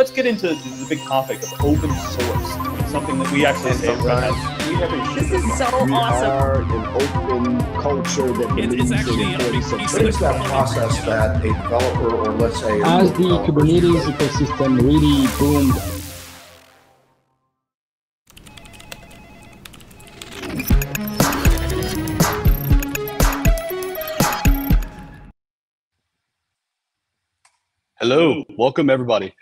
let's get into the big topic of open source, something that we actually say Red Hat. This is so awesome. We are an open culture that it's actually that process that a developer or let's say... As the Kubernetes ecosystem really boomed. Hello, welcome everybody.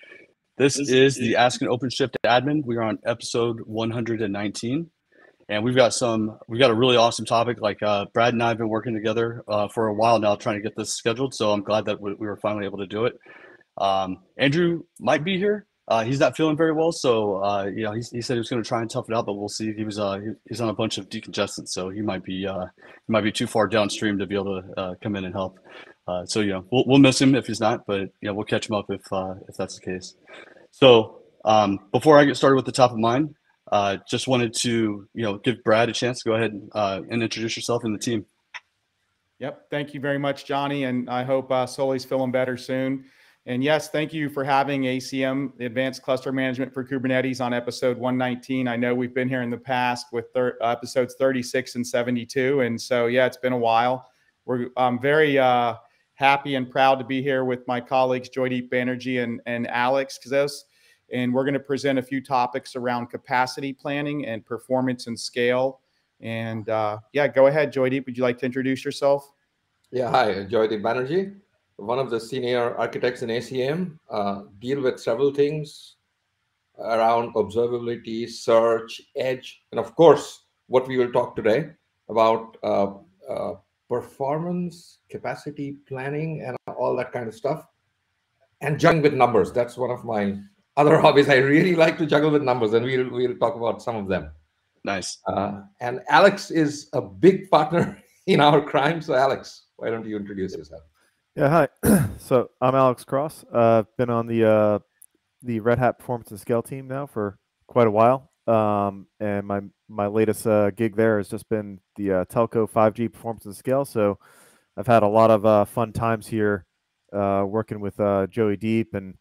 This is the Ask an OpenShift admin. We are on episode 119, and we've got a really awesome topic. Like Brad and I have been working together for a while now, trying to get this scheduled. So I'm glad that we were finally able to do it. Andrew might be here. He's not feeling very well, so you know he said he was going to try and tough it out, but we'll see. He was he's on a bunch of decongestants, so he might be too far downstream to be able to come in and help. So you know we'll miss him if he's not, but you know we'll catch him up if that's the case. So before I get started with the top of mind, just wanted to give Brad a chance to go ahead and introduce yourself and the team. Yep, thank you very much, Johnny, and I hope Soli's feeling better soon. And yes, thank you for having ACM, Advanced Cluster Management for Kubernetes, on episode 119. I know we've been here in the past with episodes 36 and 72, and so yeah, it's been a while. I'm very happy and proud to be here with my colleagues, Joydeep Banerjee and Alex Kazes. And we're gonna present a few topics around capacity planning and performance and scale. And yeah, go ahead, Joydeep, would you like to introduce yourself? Yeah, hi, Joydeep Banerjee, one of the senior architects in ACM, deal with several things around observability, search, edge, and of course, what we will talk today about performance, capacity planning, and all that kind of stuff, and juggling with numbers. That's one of my other hobbies. I really like to juggle with numbers, and we'll talk about some of them. Nice. And Alex is a big partner in our crime. So Alex, why don't you introduce yourself? Yeah, hi. So I'm Alex Cross. I've been on the Red Hat Performance and Scale team now for quite a while. And my latest gig there has just been the telco 5G performance and scale. So I've had a lot of fun times here working with Joydeep and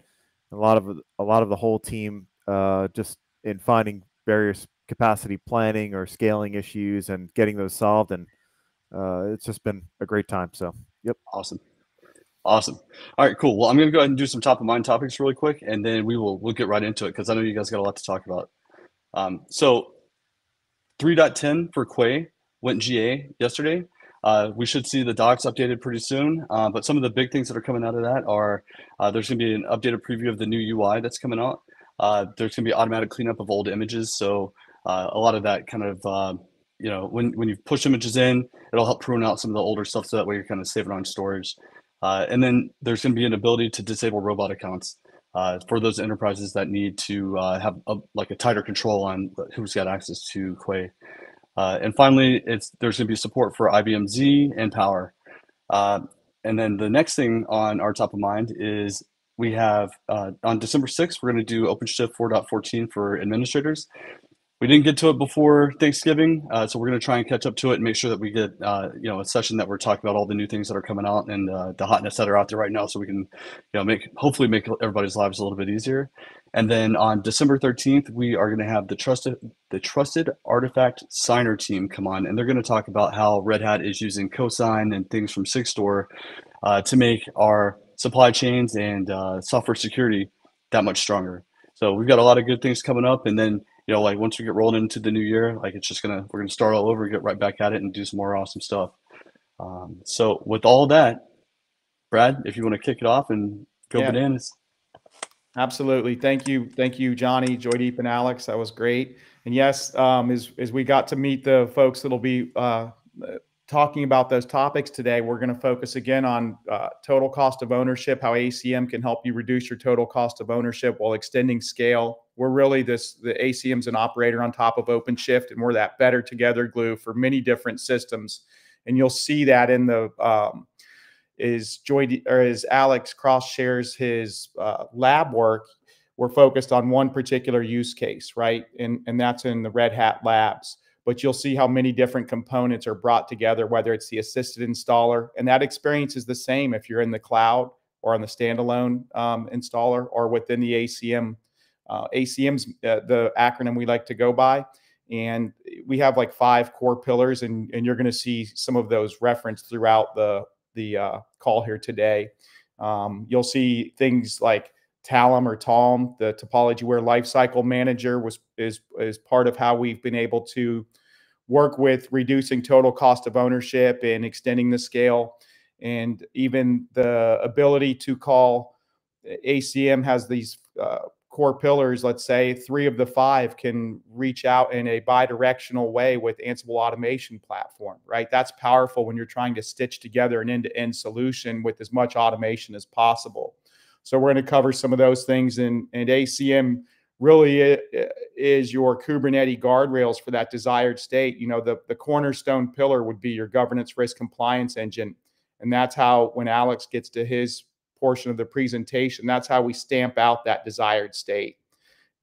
a lot of the whole team, just in finding various capacity planning or scaling issues and getting those solved. And it's just been a great time. So yep, awesome. Awesome. All right, cool. Well, I'm going to go ahead and do some top of mind topics really quick, and then we'll get right into it because I know you guys got a lot to talk about. So 3.10 for Quay went GA yesterday. We should see the docs updated pretty soon, but some of the big things that are coming out of that are there's going to be an updated preview of the new UI that's coming out. There's going to be automatic cleanup of old images, so a lot of that kind of, when you push images in, it'll help prune out some of the older stuff so that way you're kind of saving on storage. And then there's going to be an ability to disable robot accounts for those enterprises that need to have a tighter control on who's got access to Quay. And finally, there's going to be support for IBM Z and Power. And then the next thing on our top of mind is we have on December 6th, we're going to do OpenShift 4.14 for administrators. We didn't get to it before Thanksgiving, so we're going to try and catch up to it and make sure that we get a session that we're talking about all the new things that are coming out and the hotness that are out there right now, so we can hopefully make everybody's lives a little bit easier. And then on December 13th, we are going to have the trusted artifact signer team come on, and they're going to talk about how Red Hat is using Cosign and things from SigStore to make our supply chains and software security that much stronger. So we've got a lot of good things coming up, and then once we get rolled into the new year, we're gonna start all over, get right back at it, and do some more awesome stuff. So with all that, Brad, if you want to kick it off and go bananas. Absolutely, thank you, Johnny, Joydeep, and Alex. That was great. And yes, as we got to meet the folks that'll be talking about those topics today, we're gonna focus again on total cost of ownership, how ACM can help you reduce your total cost of ownership while extending scale. We're really the ACM's an operator on top of OpenShift, and we're that better together glue for many different systems. And you'll see that in the, as Alex Cross shares his lab work, we're focused on one particular use case, right? And that's in the Red Hat labs. But you'll see how many different components are brought together, whether it's the assisted installer, and that experience is the same if you're in the cloud or on the standalone installer or within the ACM. ACM's the acronym we like to go by. And we have like 5 core pillars, and you're going to see some of those referenced throughout the call here today. You'll see things like TALM or TALM, the Topology Aware Lifecycle Manager, is part of how we've been able to work with reducing total cost of ownership and extending the scale, and even the ability to call. ACM has these core pillars. Let's say 3 of the 5 can reach out in a bi-directional way with Ansible automation platform, right? That's powerful when you're trying to stitch together an end-to-end solution with as much automation as possible. So we're going to cover some of those things, and ACM really is your Kubernetes guardrails for that desired state. You know, the cornerstone pillar would be your governance risk compliance engine. And that's how, when Alex gets to his portion of the presentation, that's how we stamp out that desired state.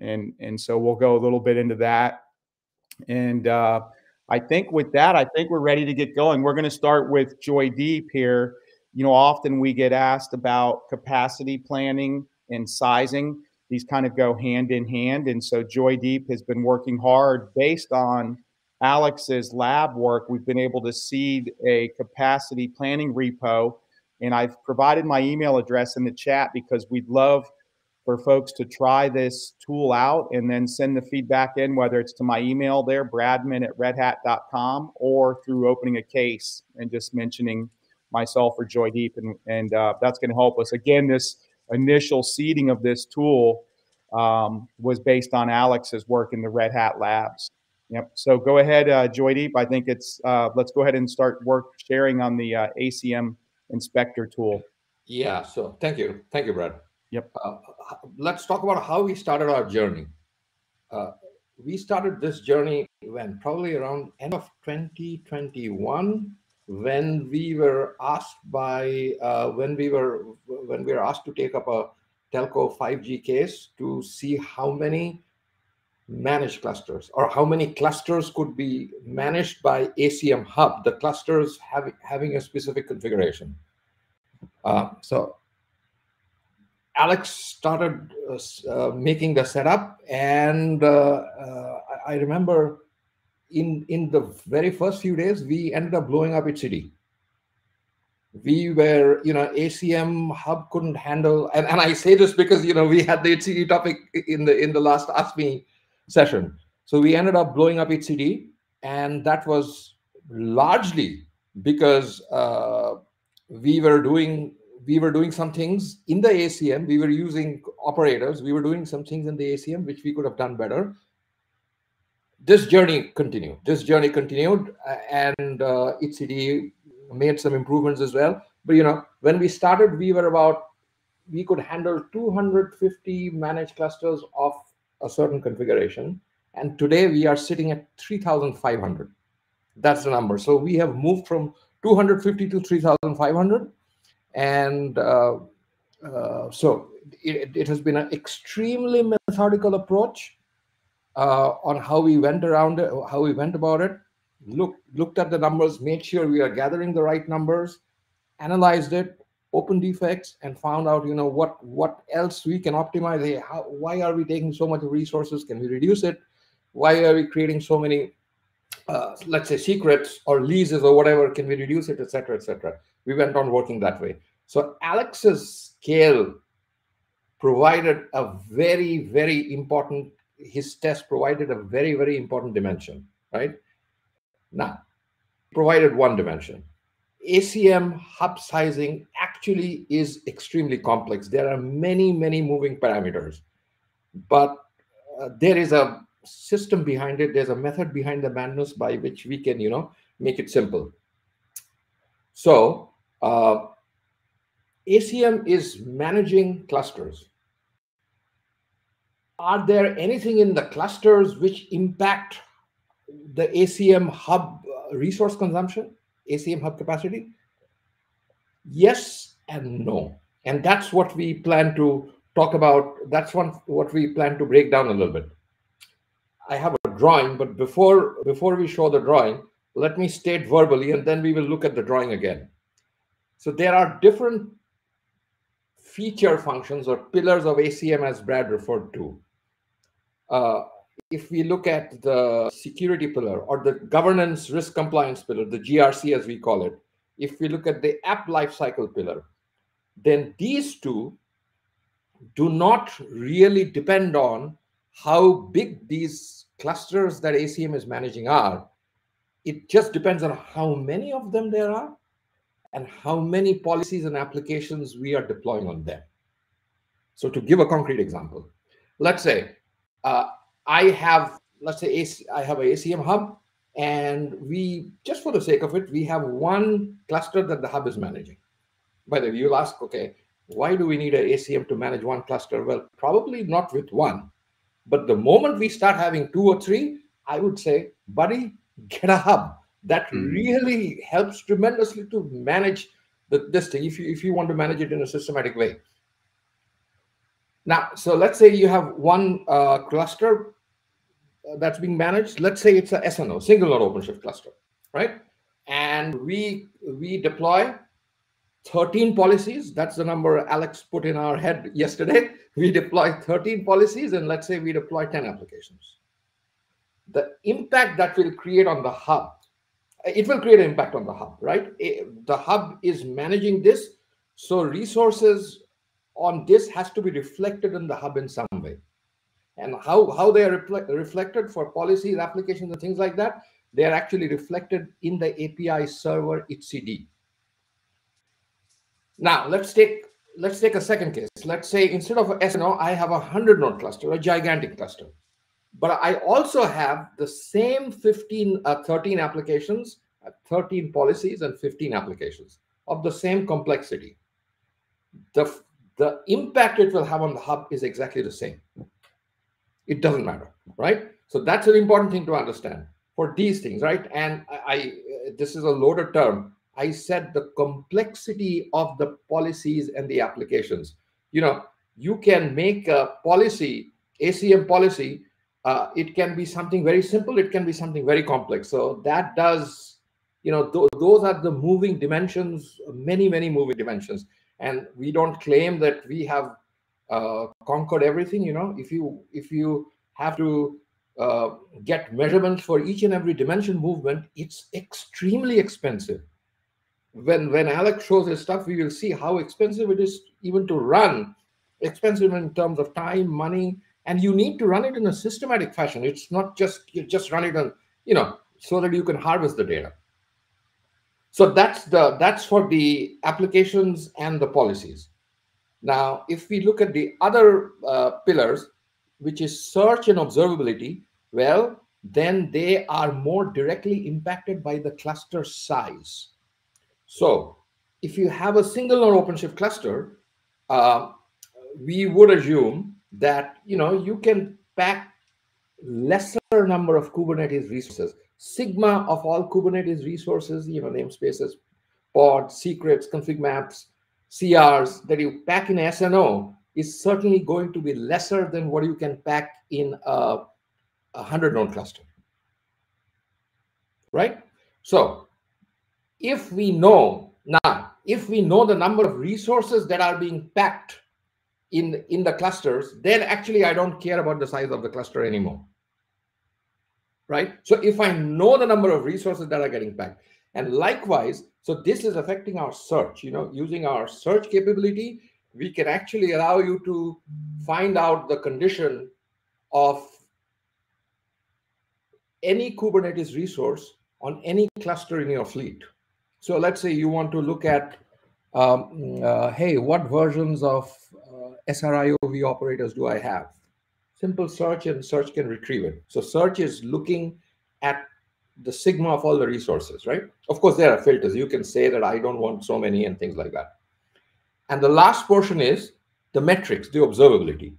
And so we'll go a little bit into that. And I think with that, I think we're ready to get going. We're going to start with Joydeep here. You know, often we get asked about capacity planning and sizing. These kind of go hand in hand. And so Joydeep has been working hard based on Alex's lab work. We've been able to seed a capacity planning repo. And I've provided my email address in the chat because we'd love for folks to try this tool out and then send the feedback in, whether it's to my email there, bradman@redhat.com, or through opening a case and just mentioning myself or Joydeep, and that's going to help us. Again, this initial seeding of this tool was based on Alex's work in the Red Hat labs. Yep. So go ahead, Joydeep. I think it's let's go ahead and start sharing on the ACM inspector tool. Yeah. So thank you. Thank you, Brad. Yep. Let's talk about how we started our journey. We started this journey when probably around end of 2021. When we were asked by when we were asked to take up a telco 5G case to see how many managed clusters or how many clusters could be managed by ACM Hub, the clusters having a specific configuration. So Alex started making the setup, and I remember. In the very first few days, we ended up blowing up etcd. We were, you know, ACM Hub couldn't handle, and I say this because, you know, we had the etcd topic in the last Ask Me session. So we ended up blowing up etcd, and that was largely because we were doing some things in the ACM. We were using operators. We were doing some things in the ACM which we could have done better. This journey continued. This journey continued, and etcd made some improvements as well. But you know, when we started, we could handle 250 managed clusters of a certain configuration, and today we are sitting at 3,500. That's the number. So we have moved from 250 to 3,500, and so it has been an extremely methodical approach. On how we went around it, how we went about it, looked at the numbers, made sure we are gathering the right numbers, analyzed it, opened defects, and found out, you know, what else we can optimize. Hey, why are we taking so much resources? Can we reduce it? Why are we creating so many, let's say, secrets or leases or whatever? Can we reduce it, et cetera, et cetera? We went on working that way. So Alex's scale provided a very, very important. His test provided a very, very important dimension, right? Now, provided one dimension. ACM Hub sizing actually is extremely complex. There are many, many moving parameters, but there is a system behind it. There's a method behind the madness by which we can, you know, make it simple. So ACM is managing clusters. Are there anything in the clusters which impact the ACM Hub resource consumption, ACM Hub capacity? Yes and no. And that's what we plan to talk about. That's what we plan to break down a little bit. I have a drawing, but before we show the drawing, let me state verbally, and then we will look at the drawing again. So there are different feature functions or pillars of ACM, as Brad referred to. If we look at the security pillar or the governance risk compliance pillar, the GRC as we call it, if we look at the app lifecycle pillar, then these two do not really depend on how big these clusters that ACM is managing are. It just depends on how many of them there are and how many policies and applications we are deploying on them. So to give a concrete example, let's say I have an ACM hub, and we, just for the sake of it, we have one cluster that the hub is managing. By the way, you'll ask, okay, why do we need an ACM to manage one cluster? Well, probably not with one, but the moment we start having two or three, I would say, buddy, get a hub. That really helps tremendously to manage this thing if you want to manage it in a systematic way. Now, so let's say you have one cluster that's being managed. Let's say it's a SNO, single node OpenShift cluster, right? And we deploy 13 policies. That's the number Alex put in our head yesterday. We deploy 13 policies, and let's say we deploy 10 applications. The impact that will create on the hub, it will create an impact on the hub, right? The hub is managing this, so resources on this has to be reflected in the hub in some way. And how they are reflected for policies, applications, and things like that, they are actually reflected in the API server etcd. Now let's take a second case. Let's say instead of a SNO, I have a 100-node cluster, a gigantic cluster. But I also have the same 13 applications, 13 policies, and 15 applications of the same complexity. The impact it will have on the hub is exactly the same. It doesn't matter, right? So that's an important thing to understand for these things, right? And this is a loaded term. I said the complexity of the policies and the applications. You know, you can make a policy, ACM policy. It can be something very simple. It can be something very complex. So that does, you know, those are the moving dimensions, many, many moving dimensions. And we don't claim that we have conquered everything. You know, if you have to get measurements for each and every dimension movement, it's extremely expensive. When Alex shows his stuff, we will see how expensive it is even to run, expensive in terms of time, money. And you need to run it in a systematic fashion. It's not just, you just run it on, you know, so that you can harvest the data. So that's for the applications and the policies. Now, if we look at the other pillars, which is search and observability, well, then they are more directly impacted by the cluster size. So if you have a single node OpenShift cluster, we would assume that, you know, you can pack lesser number of Kubernetes resources. Sigma of all Kubernetes resources, you know, namespaces, pods, secrets, config maps, CRs that you pack in SNO is certainly going to be lesser than what you can pack in a 100-node cluster, right? So if we know now, if we know the number of resources that are being packed in the clusters, then actually I don't care about the size of the cluster anymore, right? So if I know the number of resources that are getting packed, and likewise, so this is affecting our search. You know, using our search capability, we can actually allow you to find out the condition of any Kubernetes resource on any cluster in your fleet. So let's say you want to look at, hey, what versions of SRIOV operators do I have? Simple search, and search can retrieve it. So search is looking at the sigma of all the resources, right? Of course, there are filters. You can say that I don't want so many and things like that. And the last portion is the metrics, the observability.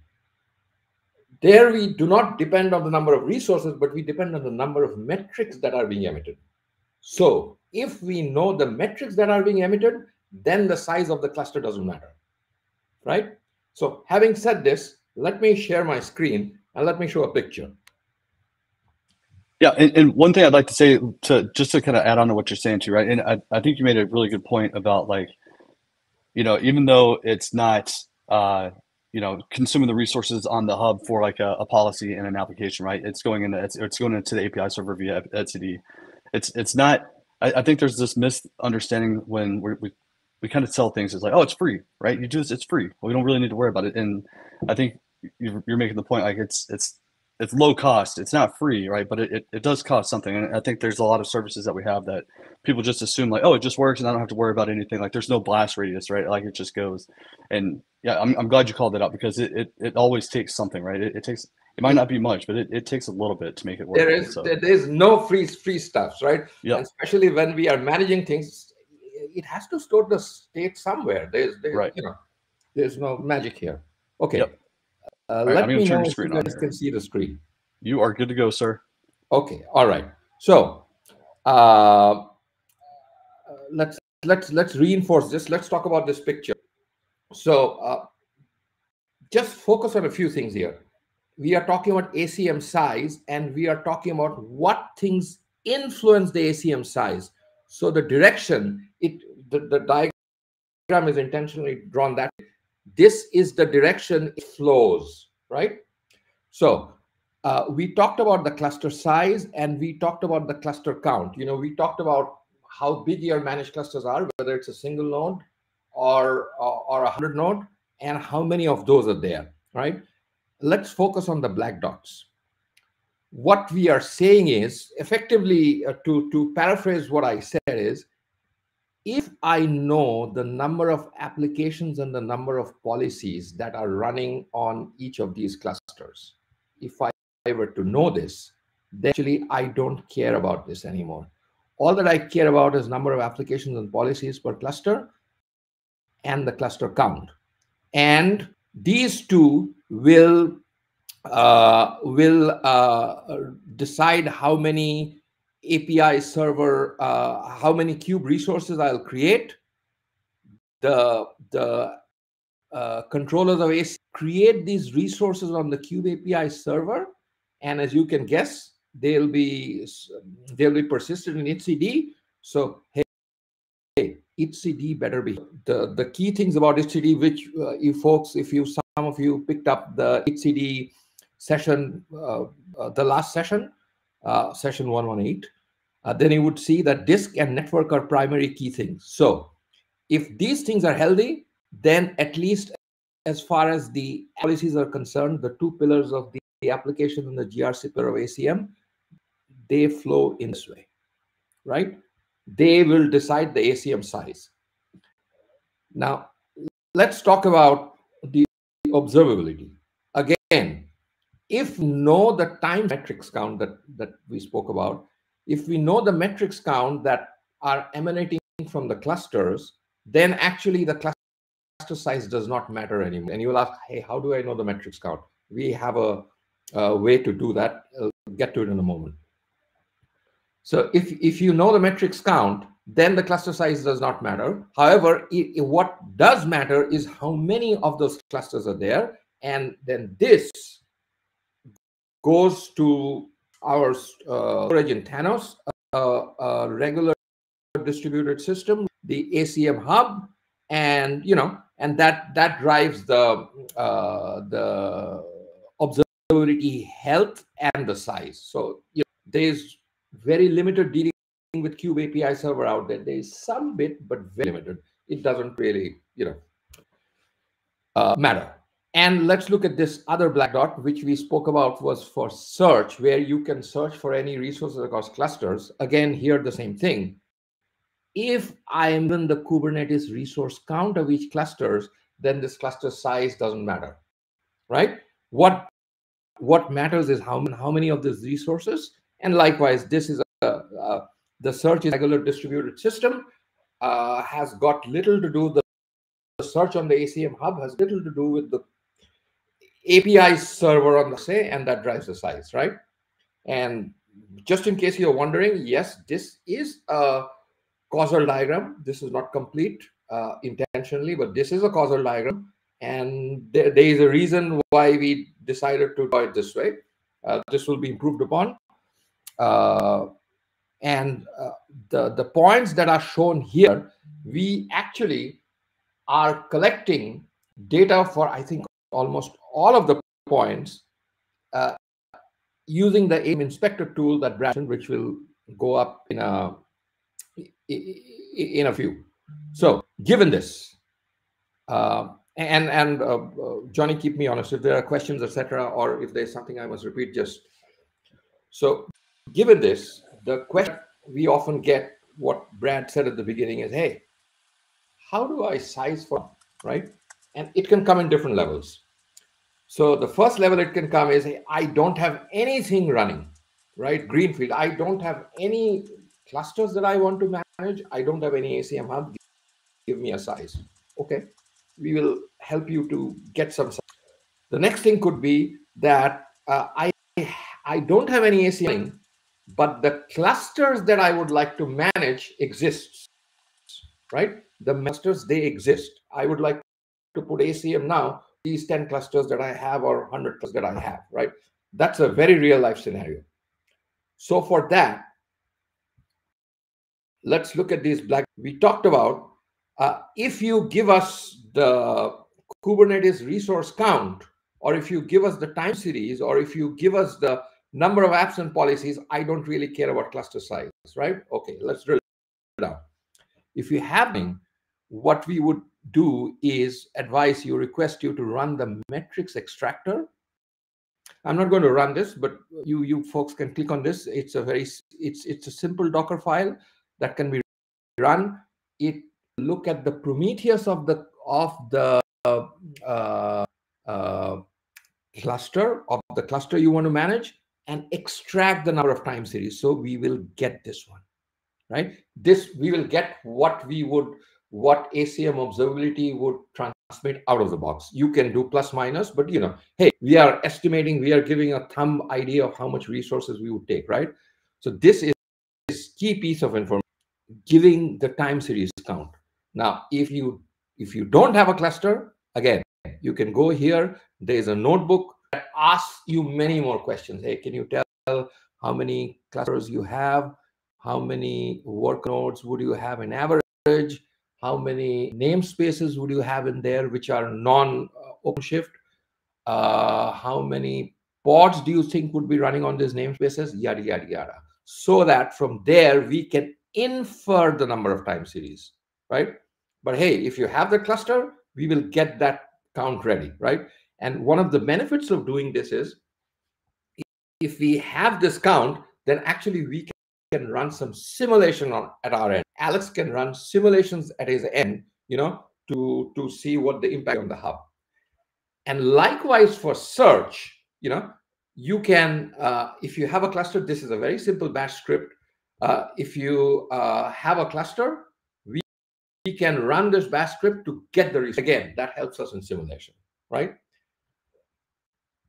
There we do not depend on the number of resources, but we depend on the number of metrics that are being emitted. So if we know the metrics that are being emitted, then the size of the cluster doesn't matter, right? So having said this, let me share my screen and let me show a picture. Yeah, and one thing I'd like to say, just to kind of add on to what you're saying too, right? And I think you made a really good point about, like, you know, even though it's not, you know, consuming the resources on the hub for like a policy and an application, right? It's going into the API server via etcd. It's not. I think there's this misunderstanding when we kind of sell things. It's like, oh, it's free, right? You do this, it's free. Well, we don't really need to worry about it. And I think you're making the point, like it's low cost. It's not free, right? But it does cost something. And I think there's a lot of services that we have that people just assume like, oh, it just works and I don't have to worry about anything. Like there's no blast radius, right? Like it just goes. And yeah, I'm glad you called that out because it always takes something, right? It takes, it might not be much, but it takes a little bit to make it work. There is no free stuff, right? Yeah. Especially when we are managing things, it has to store the state somewhere. Right. You know, there's no magic here. Okay. Yep. Let me know if you guys can see the screen. You are good to go, sir. Okay. All right. So let's reinforce this. Let's talk about this picture. So just focus on a few things here. We are talking about ACM size, and we are talking about what things influence the ACM size. So the direction, the diagram is intentionally drawn that way. This is the direction it flows, right? So we talked about the cluster size and we talked about the cluster count. You know, we talked about how big your managed clusters are, whether it's a single node or 100 node, and how many of those are there, right? Let's focus on the black dots. What we are saying is, effectively, to paraphrase what I said is, if I know the number of applications and the number of policies that are running on each of these clusters, if I were to know this, then actually I don't care about this anymore. All that I care about is number of applications and policies per cluster and the cluster count. And these two will decide how many API server, how many kube resources I'll create. The controllers of ACM create these resources on the kube API server, and as you can guess, they'll be persisted in etcd. So hey, etcd better be the key things about etcd, which you folks, some of you picked up the etcd session, the last session. Session 118, then you would see that disk and network are primary key things. So if these things are healthy, then at least as far as the policies are concerned, the two pillars of the application and the GRC pillar of ACM, they flow in this way, right? They will decide the ACM size. Now, let's talk about the observability. Again, if we know the time metrics count that we spoke about, if we know the metrics count that are emanating from the clusters, then actually the cluster size does not matter anymore. And you will ask, hey, how do I know the metrics count? We have a way to do that. I'll get to it in a moment. So if you know the metrics count, then the cluster size does not matter. However, what does matter is how many of those clusters are there. And then this goes to our storage in Thanos, a regular distributed system, the ACM hub, and you know, and that drives the observability health and the size. So you know, there is very limited dealing with Kube API server out there. There is some bit, but very limited. It doesn't really, you know, matter. And let's look at this other black dot, which we spoke about was for search, where you can search for any resources across clusters. Again, here, the same thing. If I am in the Kubernetes resource count of each clusters, then this cluster size doesn't matter, right? What matters is how many of these resources. And likewise, this is the search is a regular distributed system, has got little to do, the search on the ACM hub has little to do with the API server on the say, and that drives the size, right? And just in case you're wondering, yes, this is a causal diagram. This is not complete intentionally, but this is a causal diagram. And there is a reason why we decided to do it this way. This will be improved upon. And the points that are shown here, we actually are collecting data for, I think, almost all of the points using the ACM inspector tool that Brad, which will go up in a few. So given this, Johnny, keep me honest if there are questions, etc., or if there's something I must repeat, just so. Given this, the question we often get, what Brad said at the beginning, is, hey, how do I size for, right? And it can come in different levels. So the first level it can come is, hey, I don't have anything running, right? Greenfield. I don't have any clusters that I want to manage. I don't have any ACM hub. Give me a size. Okay, we will help you to get some size. The next thing could be that I don't have any ACM, but the clusters that I would like to manage exists, right? The clusters, they exist. I would like to put ACM now, these 10 clusters that I have or 100 clusters that I have, right? That's a very real life scenario. So for that, let's look at these black. We talked about, if you give us the Kubernetes resource count, or if you give us the time series, or if you give us the number of apps and policies, I don't really care about cluster size, right? Okay, let's drill down. If you have, what we would do is advise you, request you to run the metrics extractor. I'm not going to run this, but you folks can click on this. It's a it's a simple Docker file that can be run. It look at the Prometheus of the cluster you want to manage, and extract the number of time series. So we will get this one, right? This, we will get what ACM observability would transmit out of the box. You can do plus minus, but you know, hey, we are estimating, we are giving a thumb idea of how much resources we would take, right? So this is this key piece of information, giving the time series count. Now, if you don't have a cluster, again, you can go here. There's a notebook that asks you many more questions. Hey, can you tell how many clusters you have? How many workloads would you have in average? How many namespaces would you have in there, which are non-OpenShift? How many pods do you think would be running on these namespaces? Yada, yada, yada. So that from there, we can infer the number of time series, right? But hey, if you have the cluster, we will get that count ready, right? And one of the benefits of doing this is, if we have this count, then actually we can run some simulation at our end. Alex can run simulations at his end, you know, to see what the impact on the hub. And likewise for search, you know, you can, if you have a cluster, this is a very simple bash script. If you have a cluster, we can run this bash script to get the result. Again, that helps us in simulation, right?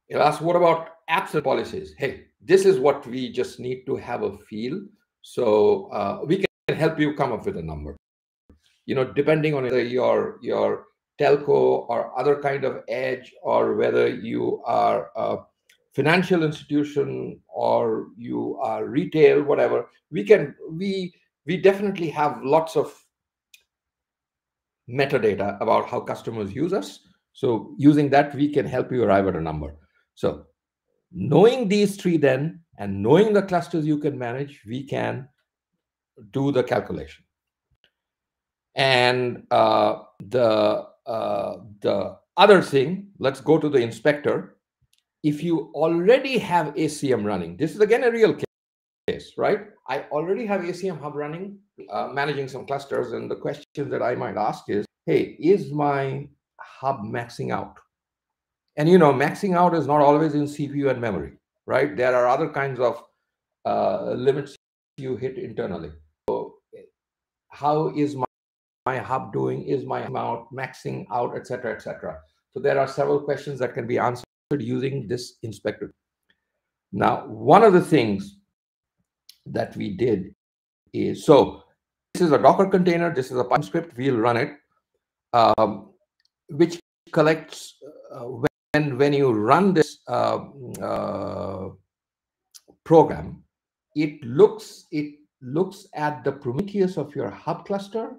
You'll ask, what about apps and policies? Hey, this is what we just need to have a feel. So we can help you come up with a number. You know, depending on whether your telco or other kind of edge, or whether you are a financial institution or you are retail, whatever, we definitely have lots of metadata about how customers use us. So using that, we can help you arrive at a number. So knowing these three then, and knowing the clusters you can manage, we can do the calculation. And the other thing, let's go to the inspector. If you already have ACM running, this is again a real case, right? I already have ACM hub running, managing some clusters. And the question that I might ask is, hey, is my hub maxing out? And you know, maxing out is not always in CPU and memory, right? There are other kinds of limits you hit internally. So how is my hub doing? Is my amount maxing out, etc., etc.? So there are several questions that can be answered using this inspector. Now, one of the things that we did is, so this is a Docker container. This is a Python script. We'll run it, which collects when you run this program, it looks at the Prometheus of your hub cluster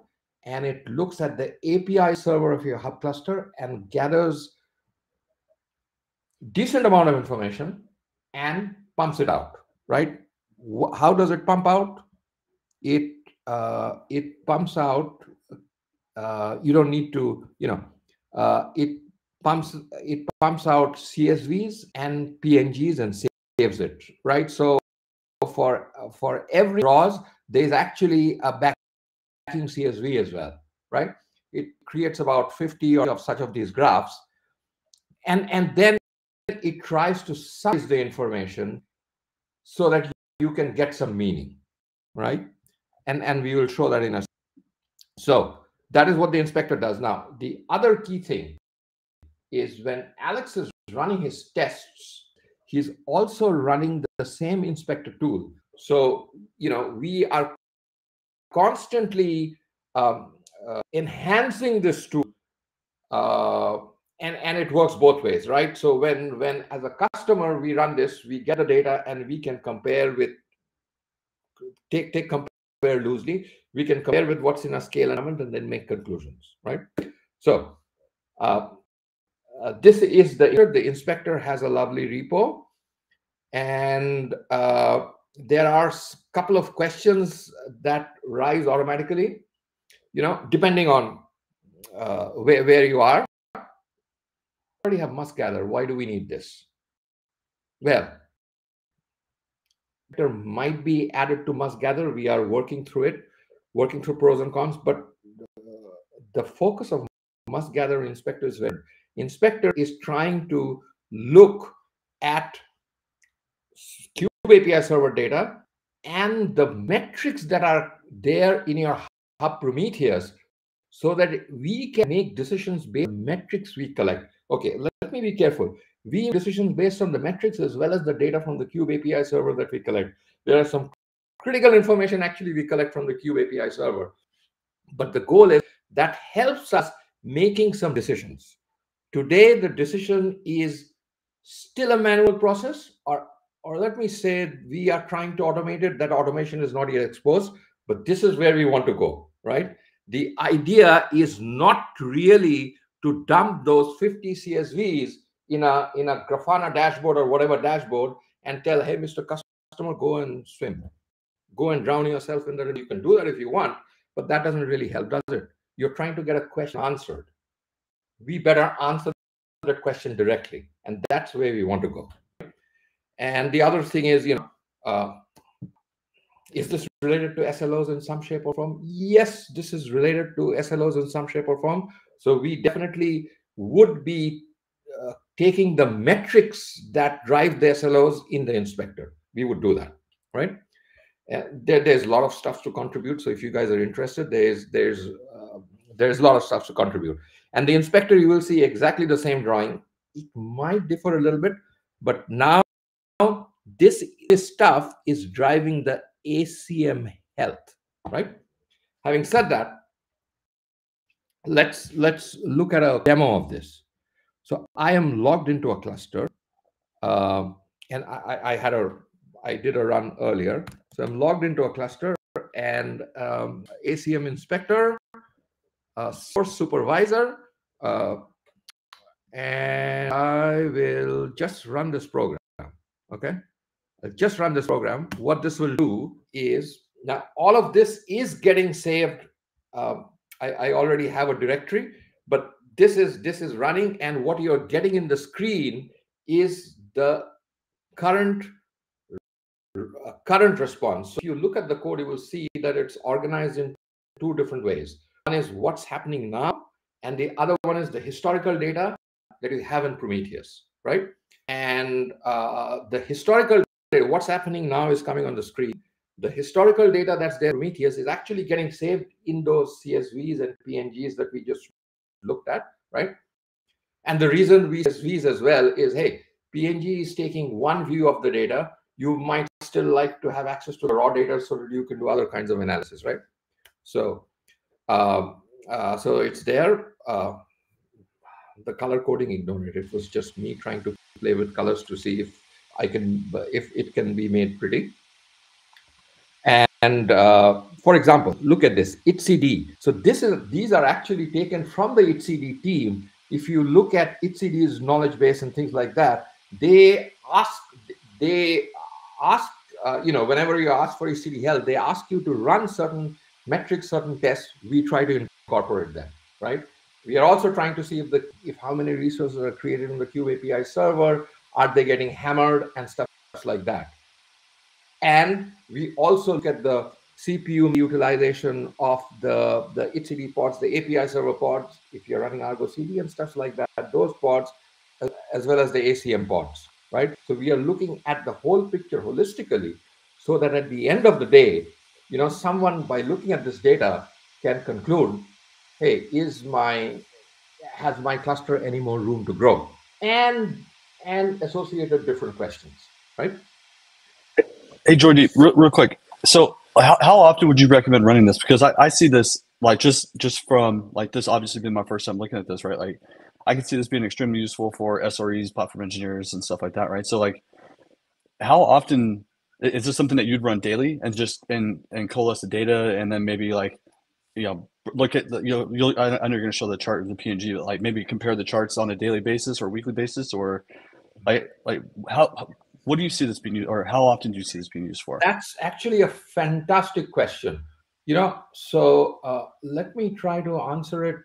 and it looks at the API server of your hub cluster and gathers decent amount of information and pumps it out, right? How does it pump out? It pumps out, you don't need to, you know, it pumps out CSVs and PNGs and saves it, right? So for every ROS, there's actually a backing CSV as well, right? It creates about 50 or of such of these graphs, and then it tries to size the information so that you can get some meaning, right? And we will show that in a second. So that is what the inspector does. Now, the other key thing is when Alex is running his tests, he's also running the same inspector tool. So, you know, we are constantly enhancing this tool, and it works both ways, right? So when as a customer we run this, we get the data and we can compare with, take compare loosely, we can compare with what's in a scale element and then make conclusions, right? So this is the inspector has a lovely repo, and there are a couple of questions that rise automatically, you know, depending on where you are. Already have must gather. Why do we need this? Well, there might be added to must gather. We are working through it, working through pros and cons, but the focus of must gather inspector is where inspector is trying to look at Kube API server data and the metrics that are there in your Hub Prometheus, so that we can make decisions based on metrics we collect. Okay, let me be careful. We make decisions based on the metrics as well as the data from the Kube API server that we collect. There are some critical information actually we collect from the Kube API server, but the goal is that helps us making some decisions. Today, the decision is still a manual process, or let me say we are trying to automate it. That automation is not yet exposed, but this is where we want to go, right? The idea is not really to dump those 50 CSVs in a Grafana dashboard or whatever dashboard and tell, hey, Mr. Customer, go and swim. Go and drown yourself in that. You can do that if you want, but that doesn't really help, does it? You're trying to get a question answered. We better answer that question directly, and that's where we want to go. And the other thing is, you know, is this related to SLOs in some shape or form? Yes, this is related to SLOs in some shape or form. So we definitely would be taking the metrics that drive the SLOs in the inspector. We would do that, right? There's a lot of stuff to contribute. So if you guys are interested, there's a lot of stuff to contribute. And the inspector, you will see exactly the same drawing. It might differ a little bit, but now this stuff is driving the ACM health, right? Having said that, let's look at a demo of this. So I am logged into a cluster, and I did a run earlier. So I'm logged into a cluster, and ACM inspector, source supervisor, and I will just run this program. Okay, I'll just run this program. What this will do is, now all of this is getting saved. I already have a directory, but this is running, and what you're getting in the screen is the current response. So if you look at the code, you will see that it's organized in two different ways. One is what's happening now, and the other one is the historical data that you have in Prometheus, right? And the historical data, what's happening now is coming on the screen. The historical data that's there, Prometheus, is actually getting saved in those CSVs and PNGs that we just looked at, right? And the reason we CSVs as well is, hey, PNG is taking one view of the data. You might still like to have access to the raw data so that you can do other kinds of analysis, right? So, so it's there. The color coding, ignore it. It was just me trying to play with colors to see if it can be made pretty. And For example, look at this etcd. So these are actually taken from the etcd team. If you look at etcd's knowledge base and things like that, they ask whenever you ask for etcd help, they ask you to run certain metrics, certain tests. We try to incorporate that, right? We are also trying to see if how many resources are created in the Cube API server, are they getting hammered and stuff like that. And we also look at the CPU utilization of the etcd pods, the API server pods, if you're running Argo CD and stuff like that, those pods, as well as the ACM pods, right? So we are looking at the whole picture holistically, so that at the end of the day, someone by looking at this data can conclude, hey, has my cluster any more room to grow? And associated different questions, right? Hey, Joydeep, real quick. So how often would you recommend running this? Because I see this, like, just from, like, this obviously been my first time looking at this, right? Like, I can see this being extremely useful for SREs, platform engineers, and stuff like that, right? So, like, how often is this something that you'd run daily and just and coalesce the data, and then maybe, like, look at the, I know you're going to show the chart in the PNG, but, like, maybe compare the charts on a daily basis or weekly basis, or like how, what do you see this being used, or how often do you see this being used for? That's actually a fantastic question. So let me try to answer it.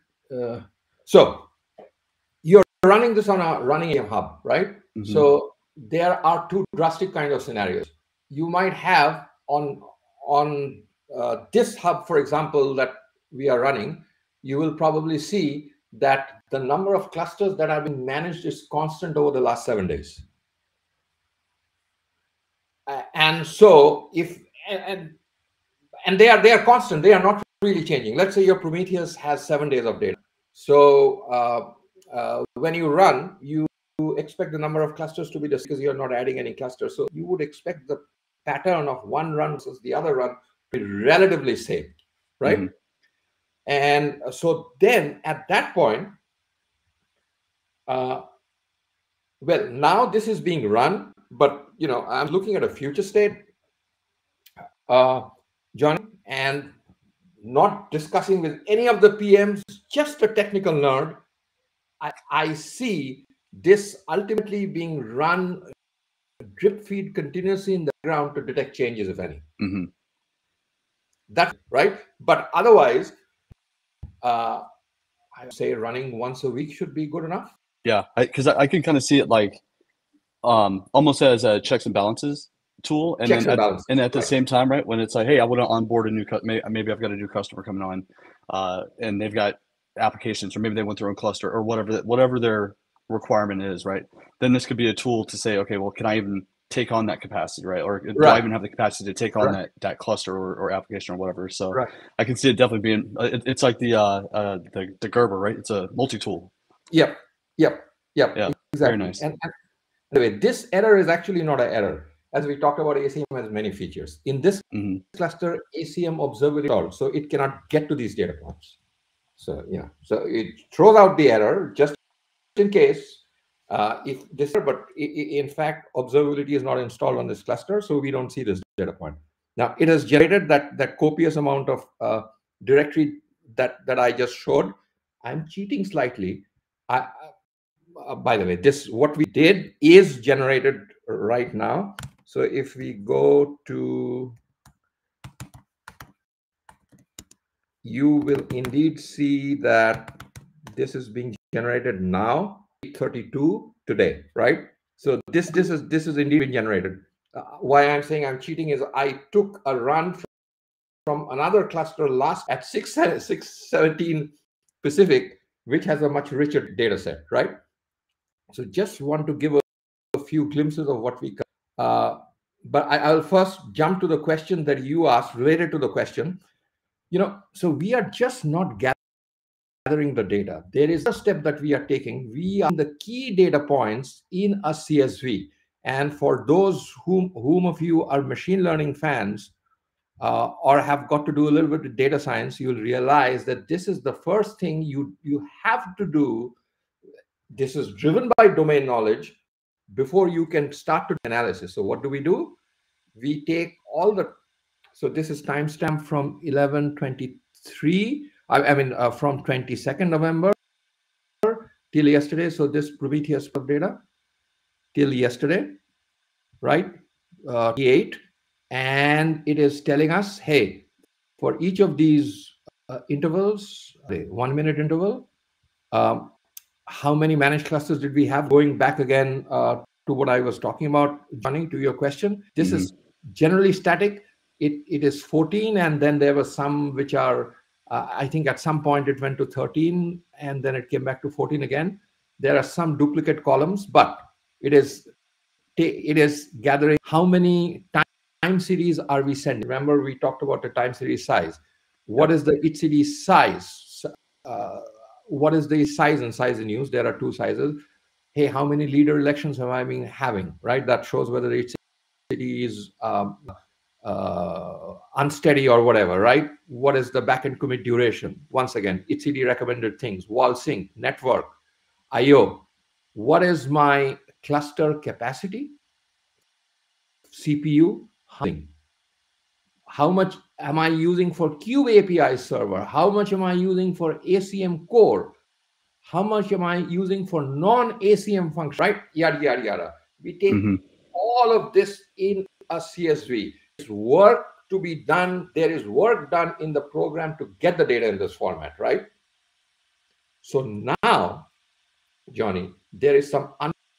So you're running this on a hub, right? Mm-hmm. So there are two drastic kind of scenarios. You might have on this hub, for example, that we are running, you will probably see that the number of clusters that have been managed is constant over the last 7 days. And so they are constant, they are not really changing. Let's say your Prometheus has 7 days of data. So when you run, you expect the number of clusters to be the same, because you're not adding any clusters. So you would expect the pattern of one run versus the other run to be relatively same, right? Mm-hmm. And so then at that point, well, now this is being run, but I'm looking at a future state, Johnny, and not discussing with any of the PMs, just a technical nerd. I see this ultimately being run drip feed continuously in the ground to detect changes, if any. Mm-hmm. That's right. But otherwise, I would say running once a week should be good enough. Yeah, because I can kind of see it like almost as a checks and balances tool, and at the same time, right, when it's like, hey, I want to onboard a new maybe I've got a new customer coming on, and they've got applications, or maybe they want their own cluster, or whatever their requirement is, right? Then this could be a tool to say, okay, well, can I even take on that capacity, right? Or do I even have the capacity to take on that cluster or application or whatever? So I can see it definitely being, it's like the Gerber, right? It's a multi-tool. Yep. Exactly. Very nice. And anyway, this error is actually not an error. As we talked about, ACM has many features. In this cluster, ACM observability, so it cannot get to these data points. So, so it throws out the error just in case, but in fact, observability is not installed on this cluster, so we don't see this data point. Now, it has generated that copious amount of directory that I just showed. I'm cheating slightly. By the way, what we did is generated right now. So if we go to, you will indeed see that this is being generated now. 32 today, right? So this is indeed been generated. Why I'm saying I'm cheating is I took a run from another cluster last at 6:17 Pacific, which has a much richer data set, right? So just want to give a few glimpses of what we but I'll first jump to the question that you asked related to the question. So we are just not gathering the data. There is a step that we are taking. We are the key data points in a CSV. And for those whom of you are machine learning fans or have got to do a little bit of data science, you'll realize that this is the first thing you have to do. This is driven by domain knowledge before you can start to analysis. So what do? We take all the So this is timestamp from 11/23. I mean, from 22nd November till yesterday. So this Prometheus data till yesterday, right? 8, and it is telling us, hey, for each of these intervals, the 1-minute interval, how many managed clusters did we have? Going back again to what I was talking about, Johnny, to your question, this is generally static. It is 14, and then there were some which are, I think at some point it went to 13, and then it came back to 14 again. There are some duplicate columns, but it is gathering how many time series are we sending. Remember, we talked about the time series size. What is the etcd size? What is the size and size in use? There are two sizes. Hey, how many leader elections have I been having, right? That shows whether etcd is unsteady or whatever, right? What is the backend commit duration? Once again, etcd recommended things, wall sync, network, IO. What is my cluster capacity? CPU, how much am I using for Cube API server? How much am I using for ACM core? How much am I using for non-ACM function, right? Yada, yada, yada. We take all of this in a CSV. There's work to be done. There is work done in the program to get the data in this format, right? So now, Johnny, there is some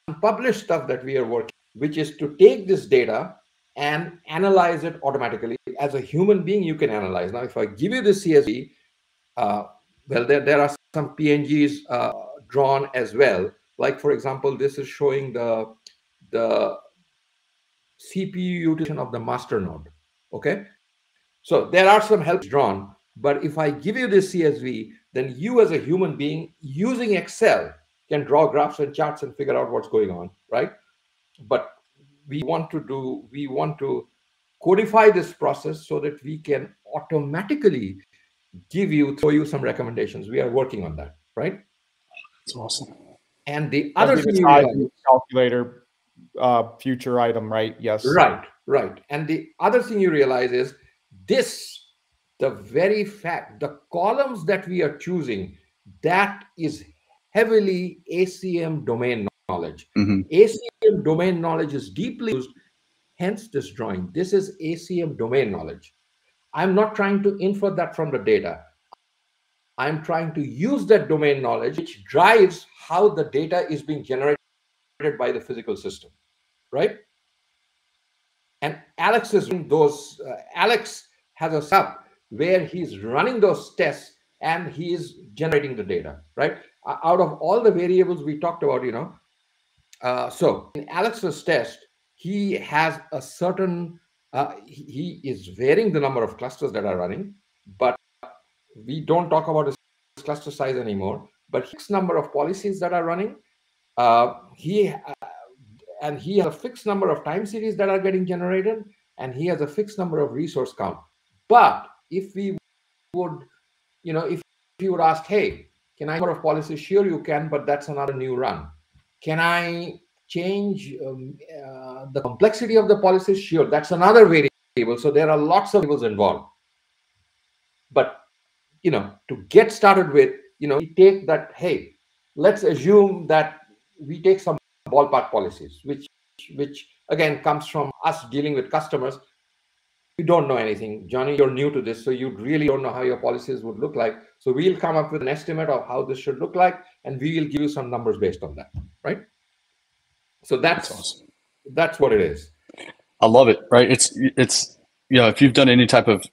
unpublished stuff that we are working, which is to take this data and analyze it automatically. As a human being, you can analyze. Now, if I give you the CSV, well, there are some PNGs drawn as well. Like, for example, this is showing the CPU utilization of the master node, okay? So there are some helps drawn, but if I give you this CSV, then you as a human being using Excel can draw graphs and charts and figure out what's going on, right? But we want to codify this process so that we can automatically throw you some recommendations. We are working on that, right? That's awesome. And the other thing, calculator future item, right? Yes. Right. And the other thing you realize is this, the very fact, the columns that we are choosing, that is heavily ACM domain knowledge. ACM domain knowledge is deeply used, hence this drawing. This is ACM domain knowledge. I'm not trying to infer that from the data. I'm trying to use that domain knowledge, which drives how the data is being generated by the physical system, right? And Alex is doing those. Alex has a sub where he's running those tests and he is generating the data, right? Out of all the variables we talked about, you know, so in Alex's test, he has a certain, he is varying the number of clusters that are running, but we don't talk about his cluster size anymore, but his number of policies that are running. He has a fixed number of time series that are getting generated, and he has a fixed number of resource count. But if we would, you know, if you would ask, hey, can I number of policies? Sure, you can, but that's another new run. Can I change the complexity of the policies? Sure, that's another variable. So there are lots of variables involved. But you know, to get started with, you know, we take that. Hey, let's assume that we take some ballpark policies, which again comes from us dealing with customers. You don't know anything, Johnny. You're new to this, so you really don't know how your policies would look like. So we'll come up with an estimate of how this should look like, and we will give you some numbers based on that, right? So that's awesome. That's what it is. I love it, right? It's you know, if you've done any type of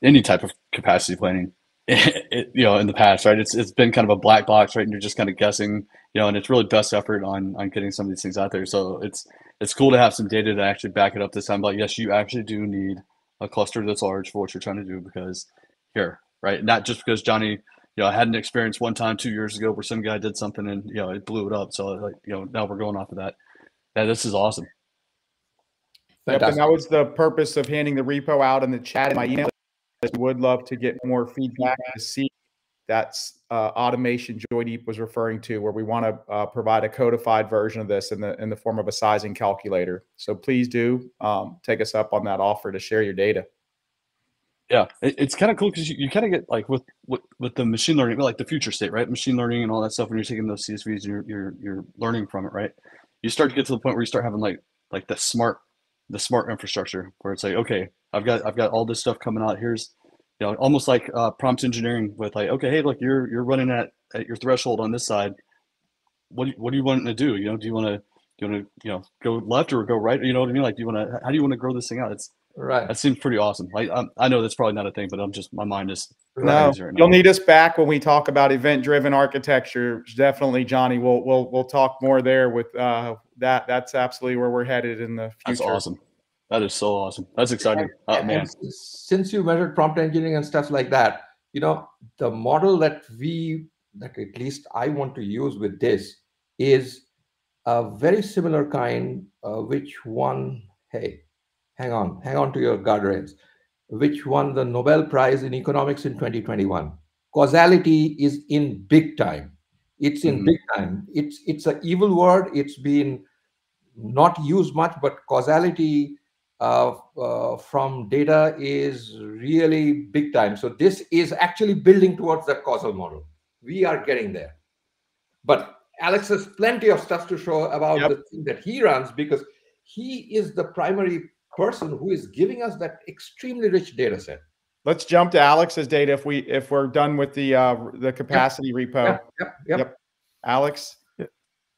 capacity planning, you know, in the past, right? It's been kind of a black box, right? And you're just kind of guessing, you know, and it's really best effort on getting some of these things out there. So it's cool to have some data to actually back it up this time. But yes, you actually do need a cluster that's large for what you're trying to do, because here, right? Not just because Johnny, you know, I had an experience one time 2 years ago where some guy did something and, you know, it blew it up. So like, you know, now we're going off of that. Yeah, this is awesome. Yep, and that was the purpose of handing the repo out in the chat in my email. Would love to get more feedback to see that's automation Joydeep was referring to, where we want to provide a codified version of this in the form of a sizing calculator. So please do take us up on that offer to share your data. Yeah, it's kind of cool because you kind of get like with the machine learning, like the future state, right? Machine learning and all that stuff. When you're taking those CSVs and you're learning from it, right? You start to get to the point where you start having like the smart infrastructure where it's like, okay, I've got all this stuff coming out. Here's, you know, almost like prompt engineering with like, okay, hey, look, you're running at your threshold on this side. What do you want to do? You know, do you want to go left or go right? You know what I mean? Like, how do you want to grow this thing out? It's right. That seems pretty awesome. Like, I know that's probably not a thing, but I'm just, my mind is. No, you'll need us back when we talk about event-driven architecture. Definitely, Johnny. We'll talk more there with that. That's absolutely where we're headed in the future. That's awesome. That is so awesome. That's exciting. Yeah, oh, man. Since you measured prompt engineering and stuff like that, you know, the model that at least I want to use with this is a very similar kind, hang on to your guardrails, which won the Nobel Prize in Economics in 2021. Causality is in big time. It's in big time. It's an evil word. It's been not used much, but causality from data is really big time. So this is actually building towards that causal model. We are getting there. But Alex has plenty of stuff to show about the thing that he runs, because he is the primary person who is giving us that extremely rich data set. Let's jump to Alex's data if we're done with the capacity repo. Yep. Alex.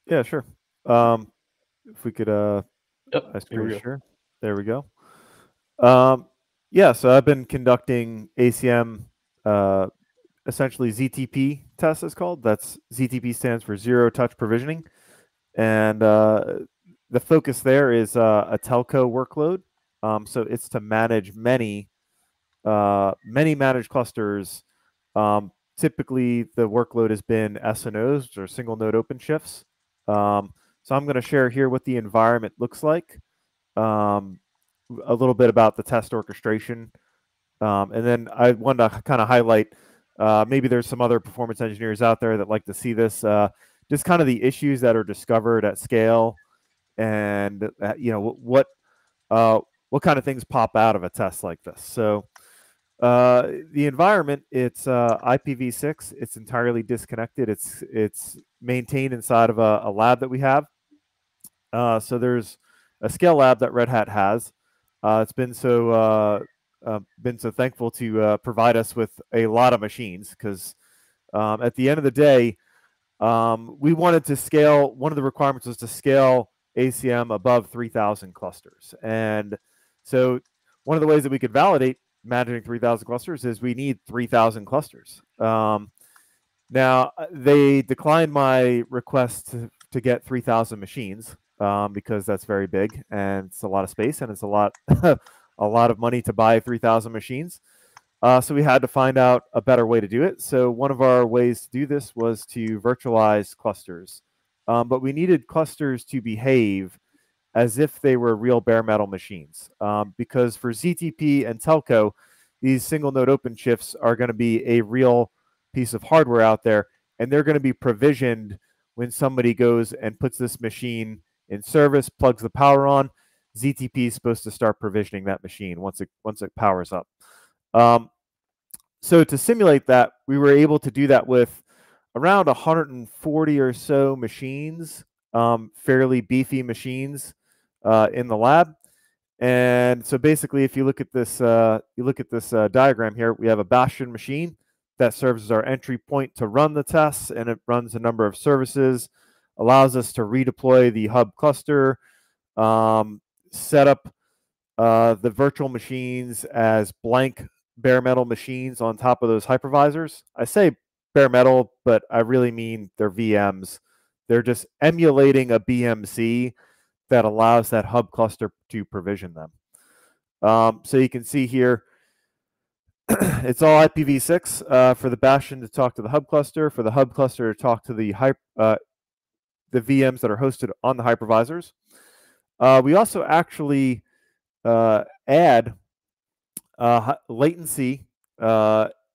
Yeah, sure. If we could there we go. So I've been conducting ACM essentially ZTP tests, it's called. That's ZTP stands for zero touch provisioning. And the focus there is a telco workload. So it's to manage many managed clusters. Typically, the workload has been SNOs, or single node open shifts. So I'm going to share here what the environment looks like, a little bit about the test orchestration. And then I wanted to kind of highlight, maybe there's some other performance engineers out there that like to see this, just kind of the issues that are discovered at scale. And you know what kind of things pop out of a test like this. So the environment, it's IPv6. It's entirely disconnected. It's maintained inside of a lab that we have. So there's a scale lab that Red Hat has. It's been so thankful to provide us with a lot of machines, because at the end of the day, we wanted to scale. One of the requirements was to scale ACM above 3,000 clusters. And so one of the ways that we could validate managing 3,000 clusters is we need 3,000 clusters. Now, they declined my request to get 3,000 machines because that's very big and it's a lot of space and it's a lot of money to buy 3,000 machines. So we had to find out a better way to do it. So one of our ways to do this was to virtualize clusters. But we needed clusters to behave as if they were real bare metal machines, because for ZTP and telco, these single node open shifts are going to be a real piece of hardware out there, and they're going to be provisioned when somebody goes and puts this machine in service, plugs the power on. ZTP is supposed to start provisioning that machine once it powers up. So to simulate that, we were able to do that with around 140 or so machines, fairly beefy machines in the lab. And so basically, if you look at this, diagram here, we have a bastion machine that serves as our entry point to run the tests, and it runs a number of services, allows us to redeploy the hub cluster, set up the virtual machines as blank bare metal machines on top of those hypervisors. I say bare metal, but I really mean they're VMs. They're just emulating a BMC that allows that hub cluster to provision them. So you can see here, it's all IPv6 for the bastion to talk to the hub cluster, for the hub cluster to talk to the VMs that are hosted on the hypervisors. We also actually add latency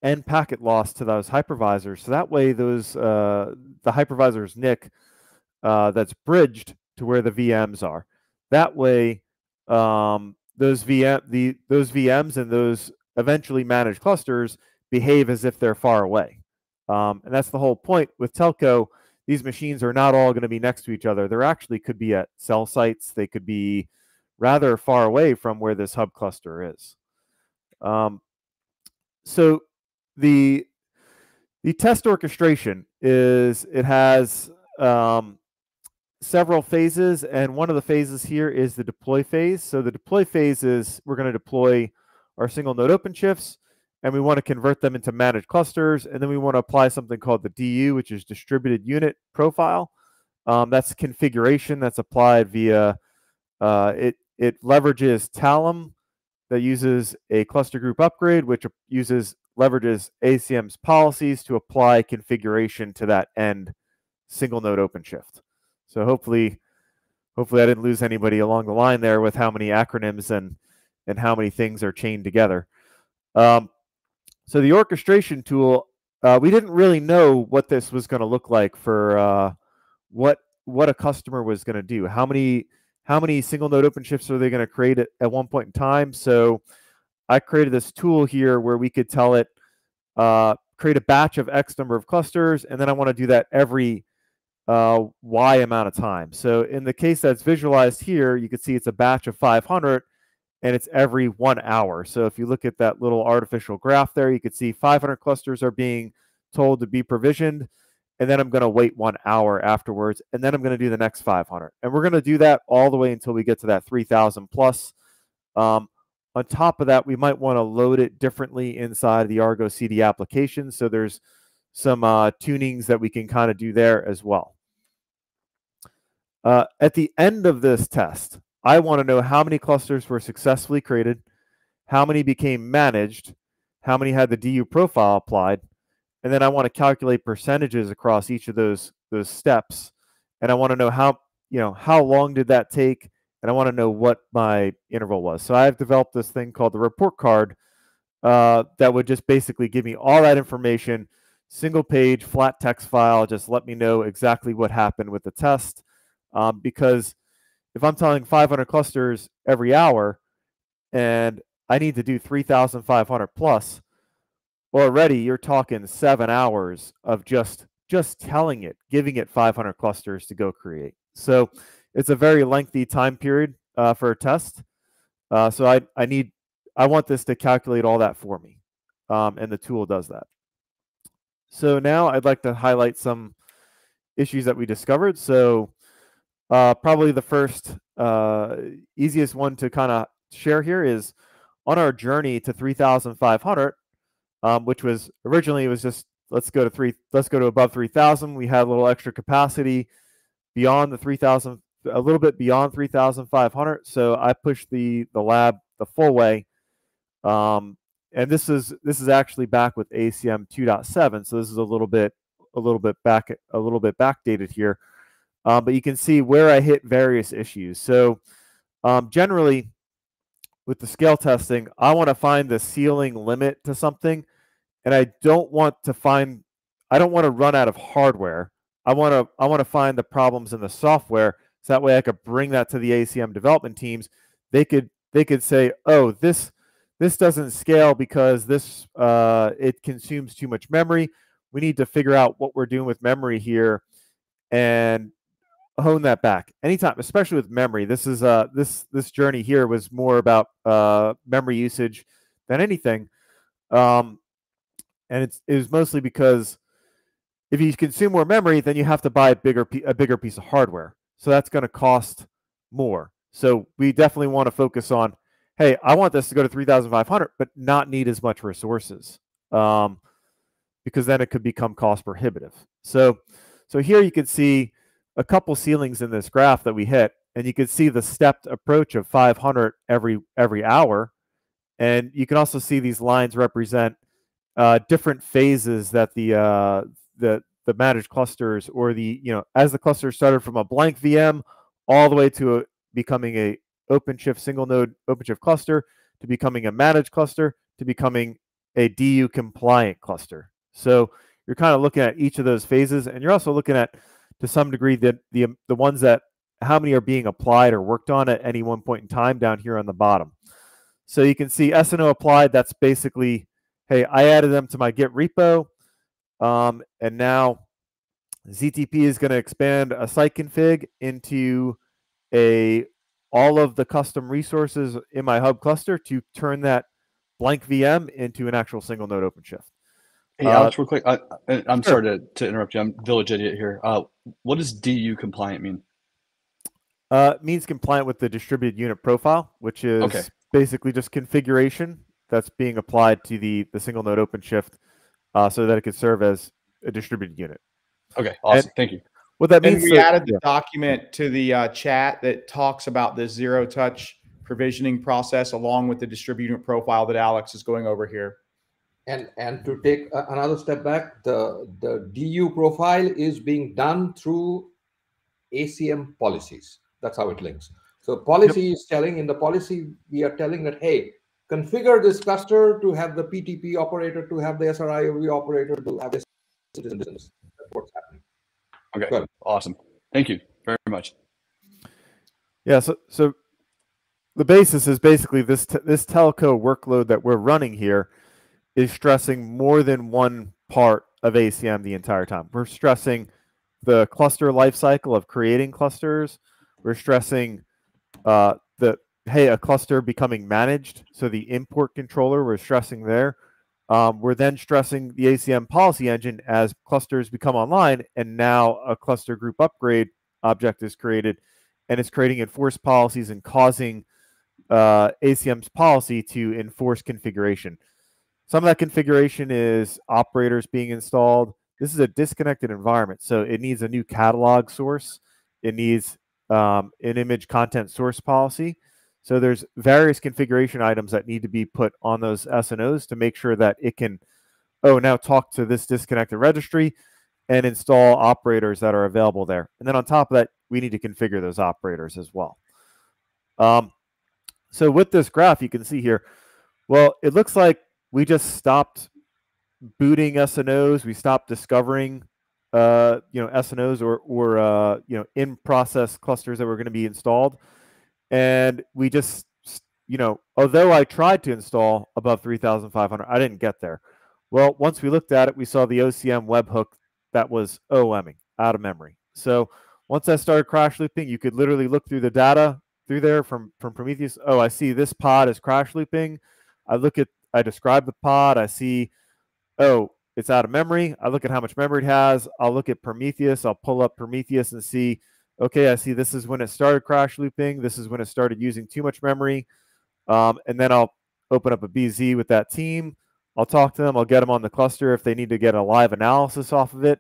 and packet loss to those hypervisors. So that way those the hypervisor's NIC that's bridged to where the VMs are. That way those VMs and those eventually managed clusters behave as if they're far away. And that's the whole point with telco. These machines are not all going to be next to each other. They're actually could be at cell sites. They could be rather far away from where this hub cluster is. So the test orchestration is, it has several phases, and one of the phases here is the deploy phase. So the deploy phase is we're going to deploy our single node OpenShifts, and we want to convert them into managed clusters, and then we want to apply something called the DU, which is distributed unit profile. That's configuration that's applied via it leverages Talum, that uses a cluster group upgrade, which leverages ACM's policies to apply configuration to that end single node OpenShift. So hopefully I didn't lose anybody along the line there with how many acronyms and how many things are chained together. So the orchestration tool, we didn't really know what this was going to look like for what a customer was going to do. How many single node OpenShifts are they going to create at one point in time? So I created this tool here where we could tell it, create a batch of X number of clusters, and then I want to do that every Y amount of time. So in the case that's visualized here, you can see it's a batch of 500, and it's every 1 hour. So if you look at that little artificial graph there, you could see 500 clusters are being told to be provisioned, and then I'm going to wait 1 hour afterwards, and then I'm going to do the next 500. And we're going to do that all the way until we get to that 3,000 plus. On top of that, we might want to load it differently inside the Argo CD application. So there's some tunings that we can kind of do there as well. At the end of this test, I want to know how many clusters were successfully created, how many became managed, how many had the DU profile applied, and then I want to calculate percentages across each of those steps. And I want to know how long did that take, and I want to know what my interval was. So I've developed this thing called the report card that would just basically give me all that information, single page, flat text file, just let me know exactly what happened with the test. Because if I'm telling 500 clusters every hour and I need to do 3,500 plus, already you're talking 7 hours of just telling it, giving it 500 clusters to go create. So it's a very lengthy time period for a test. So I want this to calculate all that for me, and the tool does that. So now I'd like to highlight some issues that we discovered. So probably the first easiest one to kind of share here is on our journey to 3,500, which was originally, it was just let's go to above 3,000. We had a little extra capacity beyond the 3,000, a little bit beyond 3,500. So I pushed the lab the full way, and this is actually back with ACM 2.7. So this is a little bit backdated here. But you can see where I hit various issues. So generally, with the scale testing, I want to find the ceiling limit to something, and I don't want to run out of hardware. I want to find the problems in the software, so that way I could bring that to the ACM development teams. They could say, oh, this doesn't scale because this it consumes too much memory. We need to figure out what we're doing with memory here, and hone that back anytime, especially with memory. This is this journey here was more about memory usage than anything, and it was mostly because if you consume more memory, then you have to buy a bigger piece of hardware, so that's going to cost more. So we definitely want to focus on, hey, I want this to go to 3,500, but not need as much resources, because then it could become cost prohibitive. So here you can see a couple ceilings in this graph that we hit, and you can see the stepped approach of 500 every hour, and you can also see these lines represent different phases that the managed clusters, or as the cluster started from a blank VM all the way to becoming a OpenShift single node OpenShift cluster, to becoming a managed cluster, to becoming a DU compliant cluster. So you're kind of looking at each of those phases, and you're also looking at, to some degree, the ones that how many are being applied or worked on at any one point in time down here on the bottom. So you can see SNO applied. That's basically, hey, I added them to my Git repo. And now ZTP is going to expand a site config into all of the custom resources in my hub cluster to turn that blank VM into an actual single node OpenShift. Hey, Alex, real quick. I'm sure. Sorry to interrupt you. I'm village idiot here. What does DU compliant mean? It means compliant with the distributed unit profile, which is basically just configuration that's being applied to the single node OpenShift so that it could serve as a distributed unit. Okay, awesome. And thank you. What that means, and we added the document to the chat that talks about this zero-touch provisioning process along with the distributed profile that Alex is going over here. And to take another step back, the DU profile is being done through ACM policies. That's how it links. So policy is telling, in the policy, we are telling that, hey, configure this cluster to have the PTP operator, to have the SRIOV operator, to have this. That's what's happening. Okay, good. Awesome. Thank you very much. Yeah, so the basis is basically this telco workload that we're running here is stressing more than one part of ACM the entire time. We're stressing the cluster lifecycle of creating clusters. We're stressing a cluster becoming managed. So the import controller, we're stressing there. We're then stressing the ACM policy engine as clusters become online, and now a cluster group upgrade object is created, and it's creating enforced policies and causing ACM's policy to enforce configuration. Some of that configuration is operators being installed. This is a disconnected environment, so it needs a new catalog source. It needs an image content source policy. So there's various configuration items that need to be put on those SNOs to make sure that it can, now talk to this disconnected registry and install operators that are available there. And then on top of that, we need to configure those operators as well. So with this graph, you can see here, well, it looks like we just stopped booting SNOs. We stopped discovering, SNOs or in-process clusters that were going to be installed. And we just, although I tried to install above 3,500, I didn't get there. Well, once we looked at it, we saw the OCM webhook that was OOMing out of memory. So once I started crash looping, you could literally look through the data through there from Prometheus. Oh, I see this pod is crash looping. I describe the pod. I see, oh, it's out of memory. I look at how much memory it has. I'll look at Prometheus. I'll pull up Prometheus and see, okay, I see this is when it started crash looping. This is when it started using too much memory. And then I'll open up a BZ with that team. I'll talk to them. I'll get them on the cluster if they need to get a live analysis off of it.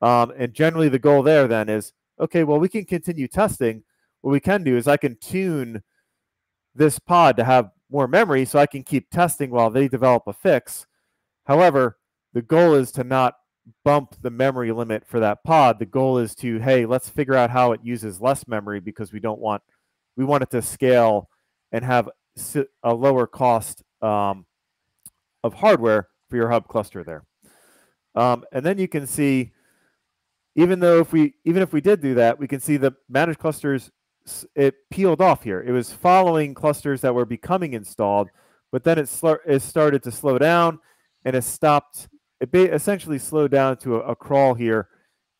And generally the goal there then is, okay, well, we can continue testing. What we can do is I can tune this pod to have more memory so I can keep testing while they develop a fix. However, the goal is to not bump the memory limit for that pod. The goal is to, hey, let's figure out how it uses less memory, because we want it to scale and have a lower cost of hardware for your hub cluster there. And then you can see, even if we did do that, we can see the managed clusters, it peeled off here. It was following clusters that were becoming installed, but then it started to slow down and it stopped. It essentially slowed down to a crawl here,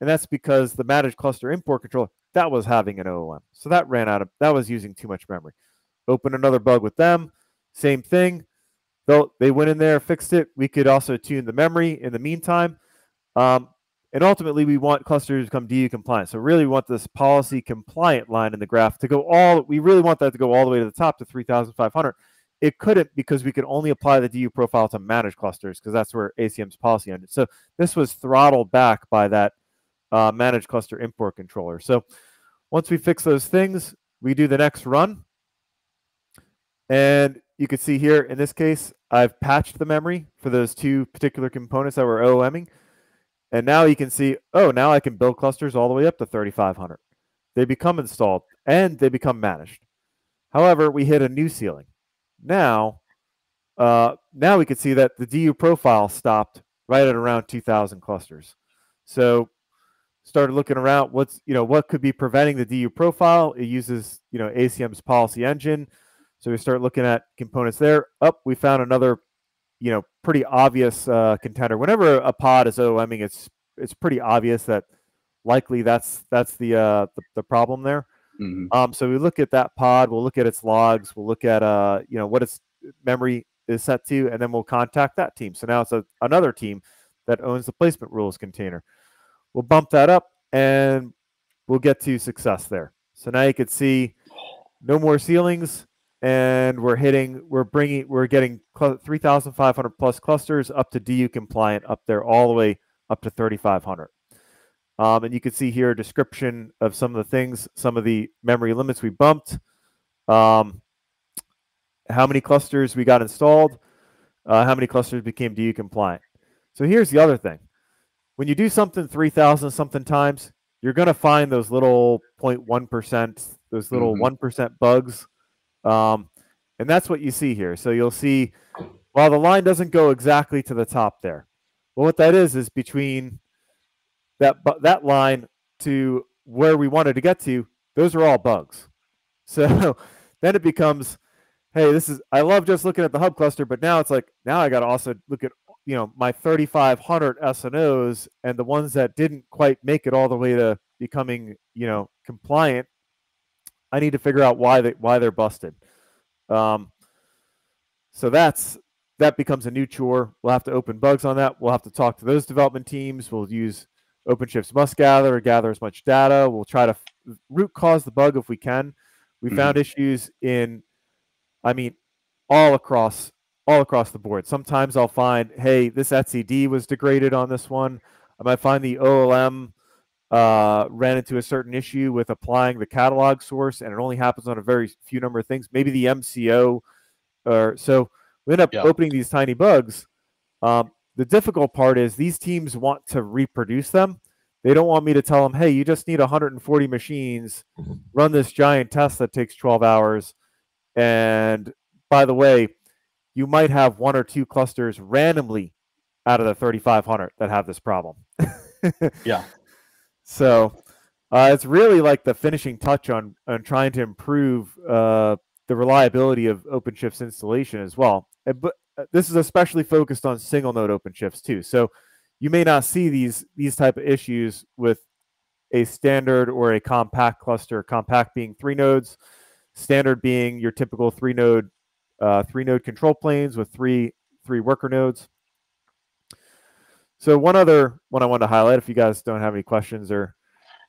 and that's because the managed cluster import controller, that was having an OOM. So that ran out of, that was using too much memory. Open another bug with them, same thing. They went in there, fixed it. We could also tune the memory in the meantime. And ultimately, we want clusters to become DU compliant. So really we want this policy compliant line in the graph to go we really want that to go all the way to the top to 3,500. It couldn't, because we could only apply the DU profile to managed clusters, because that's where ACM's policy ended. So this was throttled back by that managed cluster import controller. So once we fix those things, we do the next run. And you can see here, in this case, I've patched the memory for those two particular components that were OOMing. And now you can see, oh, now I can build clusters all the way up to 3,500. They become installed and they become managed. However, we hit a new ceiling. Now we can see that the DU profile stopped right at around 2,000 clusters. So started looking around what could be preventing the DU profile. It uses ACM's policy engine. So we start looking at components there. Up, we found another, you know, pretty obvious contender. Whenever a pod is OOMing, it's pretty obvious that likely that's the problem there. Mm-hmm. So we look at that pod. We'll look at its logs. We'll look at you know, what its memory is set to, and then we'll contact that team. So now it's another team that owns the placement rules container. We'll bump that up, and we'll get to success there. So now you can see no more ceilings, and we're getting 3,500 plus clusters up to DU compliant up there, all the way up to 3,500. And you can see here a description of some of the things, some of the memory limits we bumped, how many clusters we got installed, how many clusters became DU compliant. So here's the other thing. When you do something 3,000 something times, you're going to find those little 0.1%, those little 1% bugs. And that's what you see here. So you'll see, well, the line doesn't go exactly to the top there. Well, what that is between that line to where we wanted to get to, those are all bugs. So then it becomes, hey, this is, I love just looking at the hub cluster, but now it's like, now I got to also look at, you know, my 3,500 SNOs and the ones that didn't quite make it all the way to becoming, you know, compliant. I need to figure out why they're busted. So that becomes a new chore. We'll have to open bugs on that. We'll have to talk to those development teams. We'll use OpenShift's must gather or gather as much data. We'll try to root cause the bug if we can. We found issues in, I mean, all across the board. Sometimes I'll find, hey, this etcd was degraded on this one. I might find the OLM ran into a certain issue with applying the catalog source, and it only happens on a very few number of things. Maybe the MCO, or so we end up opening these tiny bugs. The difficult part is these teams want to reproduce them. They don't want me to tell them, hey, you just need 140 machines, run this giant test that takes 12 hours. And by the way, you might have one or two clusters randomly out of the 3,500 that have this problem. Yeah. So it's really like the finishing touch on trying to improve the reliability of OpenShift's installation as well. But this is especially focused on single node OpenShifts too. So you may not see these type of issues with a standard or a compact cluster, compact being 3 nodes, standard being your typical 3-node control planes with three worker nodes. So one other one I wanted to highlight, if you guys don't have any questions or.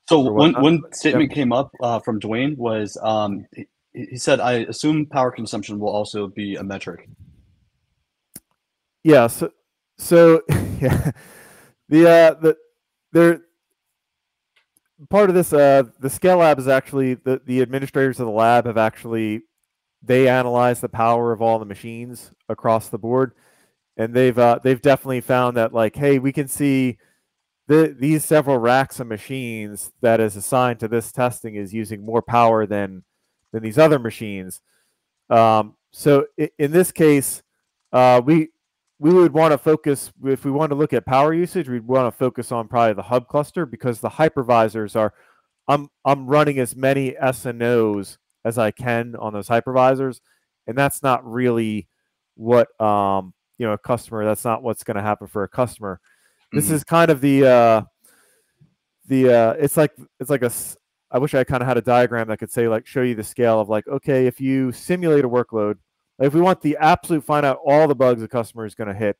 So one statement came up from Dwayne was he said, I assume power consumption will also be a metric. Yeah. So yeah, part of this, the Scale Lab is actually the administrators of the lab have actually, they analyze the power of all the machines across the board, and they've definitely found that, like, hey, we can see these several racks of machines that is assigned to this testing is using more power than these other machines. So in this case, we would want to focus, if we want to look at power usage, we'd want to focus on probably the hub cluster, because the hypervisors are, I'm running as many SNOs as I can on those hypervisors, and that's not really what you know, a customer, that's not what's going to happen for a customer. This is kind of the it's like a, I wish I kind of had a diagram that could say, like, show you the scale of, like, okay, if you simulate a workload, if we want the absolute, find out all the bugs the customer is going to hit,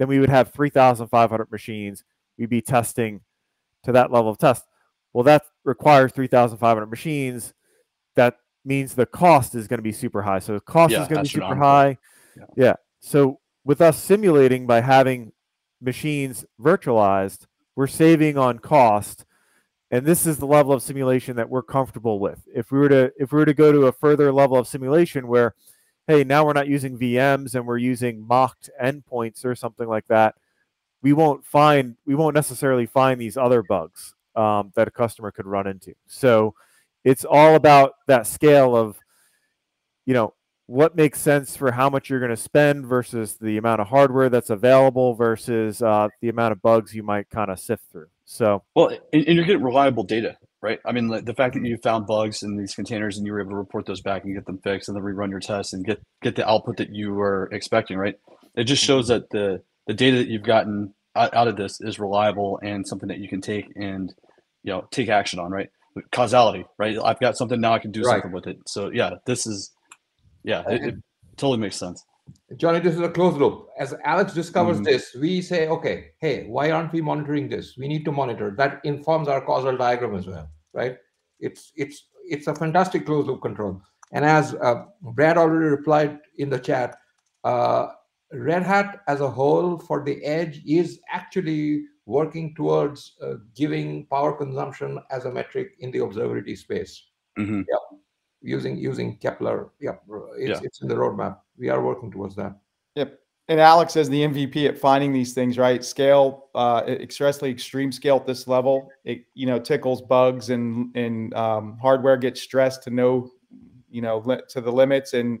then we would have 3,500 machines. We'd be testing to that level of test. Well, that requires 3,500 machines. That means the cost is going to be super high. So the cost is going to be super high. Yeah. So with us simulating by having machines virtualized, we're saving on cost. And this is the level of simulation that we're comfortable with. If we were to go to a further level of simulation where, hey, now we're not using VMs and we're using mocked endpoints or something like that, we won't necessarily find these other bugs that a customer could run into. So it's all about that scale of, you know, what makes sense for how much you're going to spend versus the amount of hardware that's available versus the amount of bugs you might kind of sift through. So, well, and you're getting reliable data, right? I mean, the fact that you found bugs in these containers and you were able to report those back and get them fixed and then rerun your tests and get the output that you were expecting, right? It just shows that the data that you've gotten out of this is reliable and something that you can take and, you know, take action on, right? Causality, right? I've got something now, I can do something with it. So yeah, this is, yeah, it totally makes sense. Johnny, this is a closed loop. As Alex discovers this, we say, okay, hey, why aren't we monitoring this? We need to monitor. That informs our causal diagram as well, right? It's a fantastic closed loop control. And as Brad already replied in the chat, Red Hat as a whole for the edge is actually working towards giving power consumption as a metric in the observability space. Mm-hmm. Yeah. Using Kepler, it's in the roadmap. We are working towards that. Yep. And Alex is the MVP at finding these things, right? Scale, especially extreme scale at this level, it tickles bugs and hardware gets stressed to to the limits, and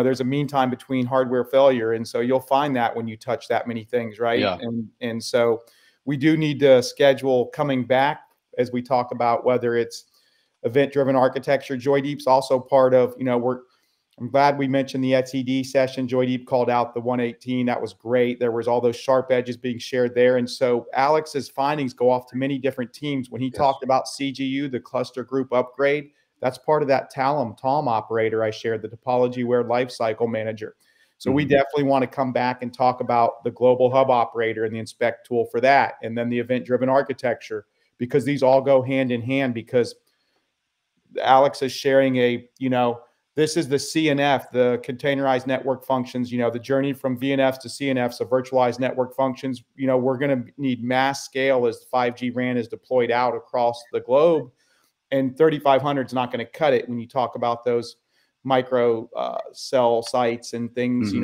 there's a mean time between hardware failure, and so you'll find that when you touch that many things, right? Yeah. And so we do need to schedule coming back as we talk about whether it's event-driven architecture. Joydeep's also part of, I'm glad we mentioned the etcd session. Joydeep called out the 118. That was great. There was all those sharp edges being shared there. And so Alex's findings go off to many different teams. When he talked about CGU, the cluster group upgrade, that's part of that TOM operator I shared, the Topology Aware Lifecycle Manager. So we definitely want to come back and talk about the Global Hub operator and the inspect tool for that, and then the event-driven architecture, because these all go hand in hand, because Alex is sharing this is the CNF, the containerized network functions, the journey from VNFs to CNFs, so virtualized network functions. We're going to need mass scale as 5G RAN is deployed out across the globe, and 3,500 is not going to cut it when you talk about those micro cell sites and things,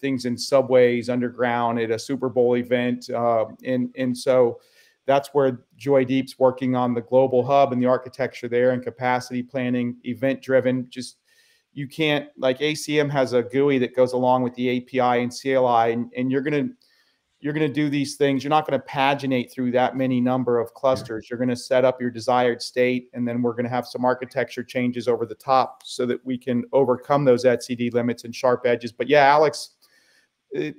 things in subways, underground, at a Super Bowl event. And so that's where Joydeep's working on the Global Hub and the architecture there, and capacity planning, event-driven. Just, you can't, like, ACM has a GUI that goes along with the API and CLI, and you're gonna do these things. You're not gonna paginate through that many number of clusters. You're gonna set up your desired state, and then we're gonna have some architecture changes over the top so that we can overcome those etcd limits and sharp edges. But yeah, Alex, the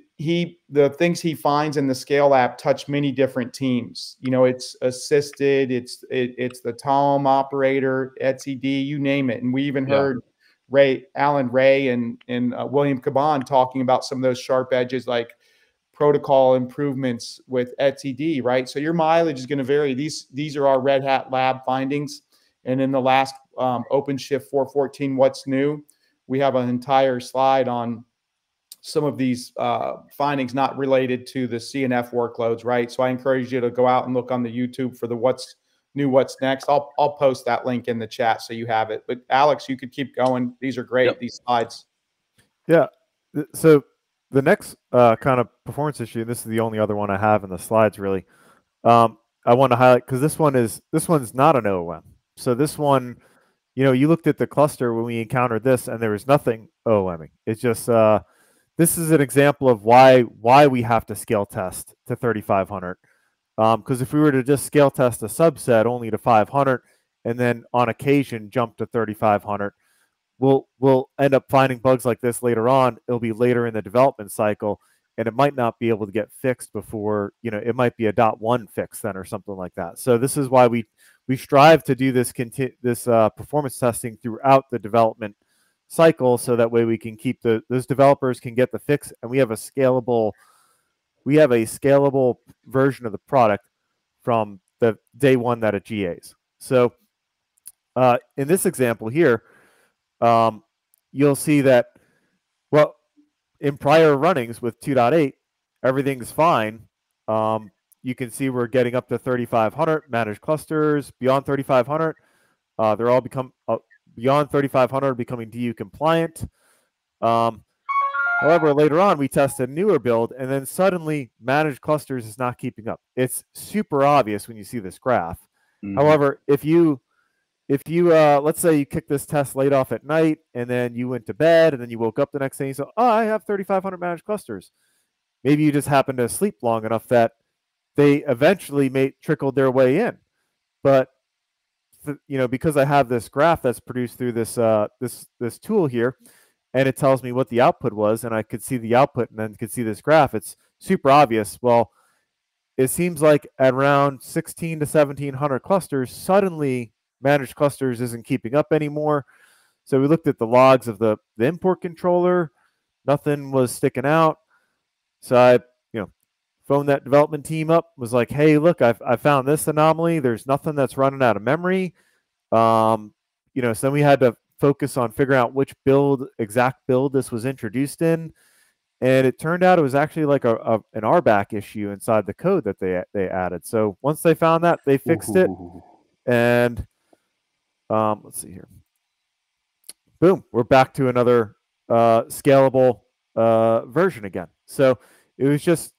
things he finds in the Scale app touch many different teams. It's assisted, it's the TOM operator, etcd, you name it. And we even heard Alan Ray and William Caban talking about some of those sharp edges, like protocol improvements with etcd, right? So your mileage is going to vary. These are our Red Hat lab findings. And in the last OpenShift 414, what's new? We have an entire slide on some of these findings not related to the CNF workloads, right? So I encourage you to go out and look on the YouTube for the what's new, what's next. I'll post that link in the chat so you have it. But Alex, you could keep going. These are great, these slides. Yeah, so the next kind of performance issue, this is the only other one I have in the slides really, I want to highlight, because this one's not an OOM. So this one, you looked at the cluster when we encountered this and there was nothing OOMing. It's just, this is an example of why we have to scale test to 3,500. Because if we were to just scale test a subset only to 500, and then on occasion jump to 3,500, we'll end up finding bugs like this later on. It'll be later in the development cycle, and it might not be able to get fixed before, it might be a .1 fix then or something like that. So this is why we strive to do this performance testing throughout the development cycle, so that way we can keep those developers can get the fix, and we have a scalable version of the product from the day one that it GAs. So in this example here, you'll see that, well, in prior runnings with 2.8, everything's fine. You can see we're getting up to 3,500 managed clusters. Beyond 3,500, they're all become beyond 3,500 becoming DU compliant. However, later on, we test a newer build, and then suddenly managed clusters is not keeping up. It's super obvious when you see this graph. Mm-hmm. However, if you let's say you kick this test late off at night, and then you went to bed, and then you woke up the next day, and you said, oh, I have 3,500 managed clusters. Maybe you just happened to sleep long enough that they eventually trickled their way in. But you know, because I have this graph that's produced through this this tool here, and it tells me what the output was, and I could see the output and then could see this graph, it's super obvious. Well, it seems like at around 16 to 1700 clusters, suddenly managed clusters isn't keeping up anymore. So we looked at the logs of the import controller, nothing was sticking out. So I, you know, phoned that development team up, was like, hey, look, I found this anomaly. There's nothing that's running out of memory. You know, so then we had to focus on figuring out which build, exact build this was introduced in. And it turned out it was actually like an RBAC issue inside the code that they added. So once they found that, they fixed it. And let's see here. Boom, we're back to another scalable version again. So it was just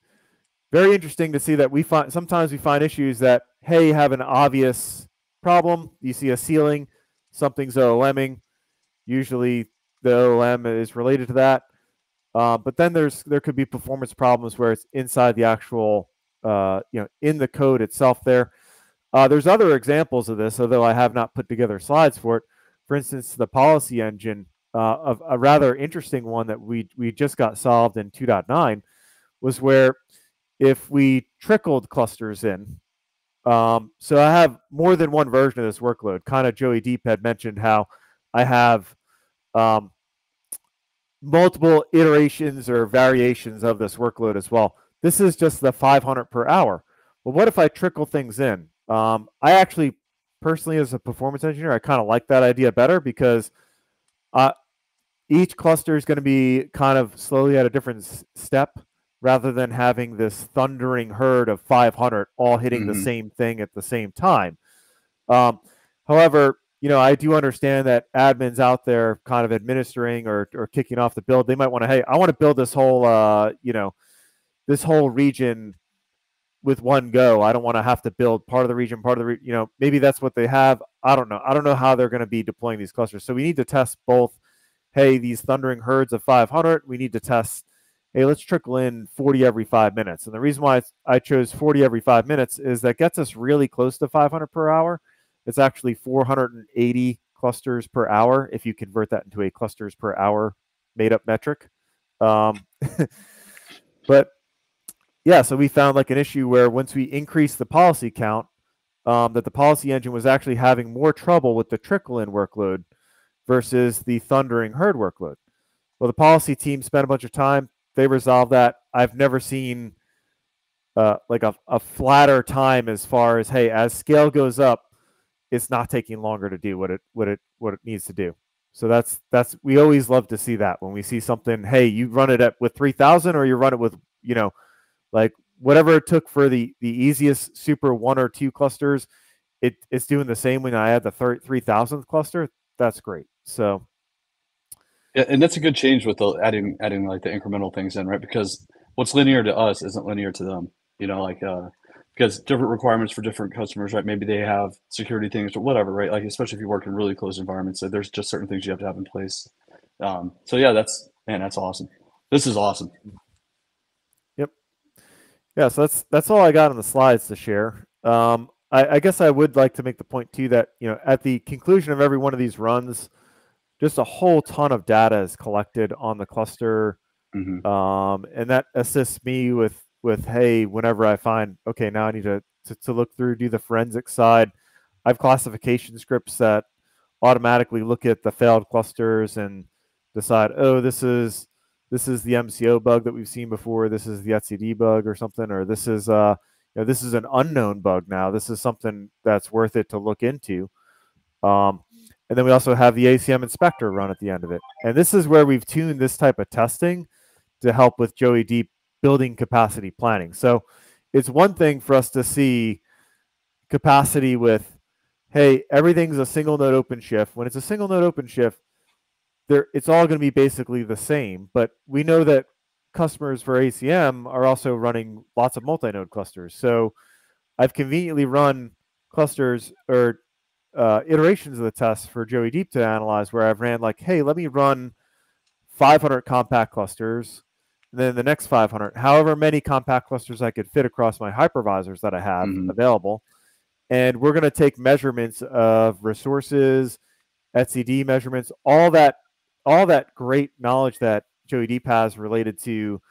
very interesting to see that we find, sometimes we find issues that, hey, you have an obvious problem. You see a ceiling, something's OLMing. Usually the OOM is related to that. But then there could be performance problems where it's inside the actual, you know, in the code itself there. There's other examples of this, although I have not put together slides for it. For instance, the policy engine, of a rather interesting one that we just got solved in 2.9, was where if we trickled clusters in, so I have more than one version of this workload. Kind of Joydeep had mentioned how I have multiple iterations or variations of this workload as well. This is just the 500 per hour. But what if I trickle things in? I actually, personally, as a performance engineer, I kind of like that idea better, because each cluster is going to be kind of slowly at a different step, rather than having this thundering herd of 500 all hitting the same thing at the same time. However, you know, I do understand that admins out there kind of administering or kicking off the build, they might want to, hey, I want to build this whole, you know, this whole region with one go. I don't want to have to build part of the region, you know, maybe that's what they have. I don't know. I don't know how they're going to be deploying these clusters. So we need to test both, hey, these thundering herds of 500. We need to test, hey, let's trickle in 40 every 5 minutes. And the reason why I chose 40 every 5 minutes is that gets us really close to 500 per hour. It's actually 480 clusters per hour if you convert that into a clusters per hour made-up metric. But yeah, so we found like an issue where once we increased the policy count, that the policy engine was actually having more trouble with the trickle-in workload versus the thundering herd workload. Well, the policy team spent a bunch of time. They resolved that. I've never seen like a flatter time as far as, hey, as scale goes up, it's not taking longer to do what it needs to do. So that's, we always love to see that when we see something, hey, you run it at with 3000, or you run it with, you know, like whatever it took for the easiest super 1 or 2 clusters, it's doing the same when I add the 3000th cluster. That's great. So. Yeah, and that's a good change with the adding like the incremental things in, right? Because what's linear to us isn't linear to them, you know, like, because different requirements for different customers, right? Maybe they have security things or whatever, right? Like, especially if you work in really closed environments, so there's just certain things you have to have in place. So yeah, that's awesome. This is awesome. Yep. Yeah. So that's all I got on the slides to share. I guess I would like to make the point too that, you know, at the conclusion of every one of these runs, just a whole ton of data is collected on the cluster. And that assists me with, hey, whenever I find, okay, now I need to look through, do the forensic side. I have classification scripts that automatically look at the failed clusters and decide, oh, this is the MCO bug that we've seen before. This is the etcd bug or something, or this is you know, this is an unknown bug now. This is something that's worth it to look into. And then we also have the ACM inspector run at the end of it. And this is where we've tuned this type of testing to help with Joydeep building capacity planning. So it's one thing for us to see capacity with, hey, everything's a single node OpenShift. When it's a single node OpenShift, it's all going to be basically the same. But we know that customers for ACM are also running lots of multi-node clusters. So I've conveniently run clusters or iterations of the test for Joydeep to analyze where I've ran like, hey, let me run 500 compact clusters. And then the next 500, however many compact clusters I could fit across my hypervisors that I have available. And we're going to take measurements of resources, etcd measurements, all that great knowledge that Joydeep has related to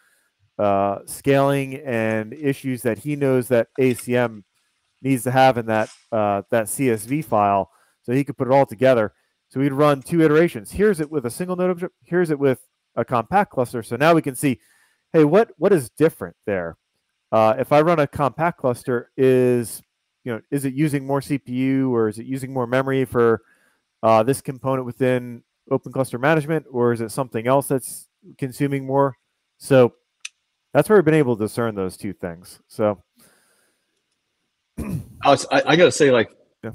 scaling and issues that he knows that ACM needs to have in that that CSV file, so he could put it all together. So we'd run two iterations. Here's it with a single node object. Here's it with a compact cluster. So now we can see, hey, what is different there? If I run a compact cluster, is it using more CPU, or is it using more memory for this component within Open Cluster Management, or is it something else that's consuming more? So that's where we've been able to discern those two things. So Alex, I gotta say, like, yeah.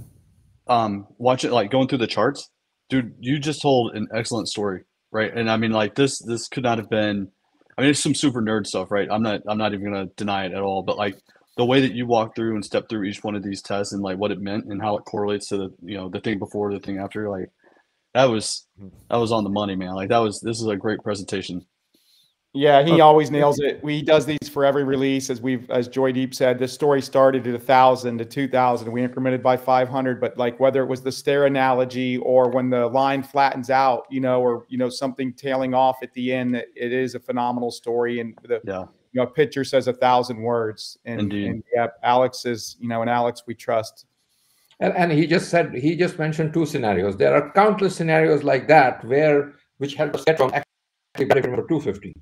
Watch it, like going through the charts, dude, you just told an excellent story, right? And I mean, like this could not have been, I mean, it's some super nerd stuff, right? I'm not even gonna deny it at all, but like the way that you walk through and step through each one of these tests and like what it meant and how it correlates to the, you know, the thing before, the thing after, like that was on the money, man. Like this is a great presentation. Yeah, he always nails it. He does these for every release, as Joydeep said. This story started at 1,000 to 2,000. We incremented by 500, but like whether it was the stair analogy or when the line flattens out, you know, or you know something tailing off at the end, it is a phenomenal story. And the you know, a picture says 1,000 words. And yeah, Alex is, you know, and Alex we trust. And he just mentioned two scenarios. There are countless scenarios like that which help us get from actually better for 250.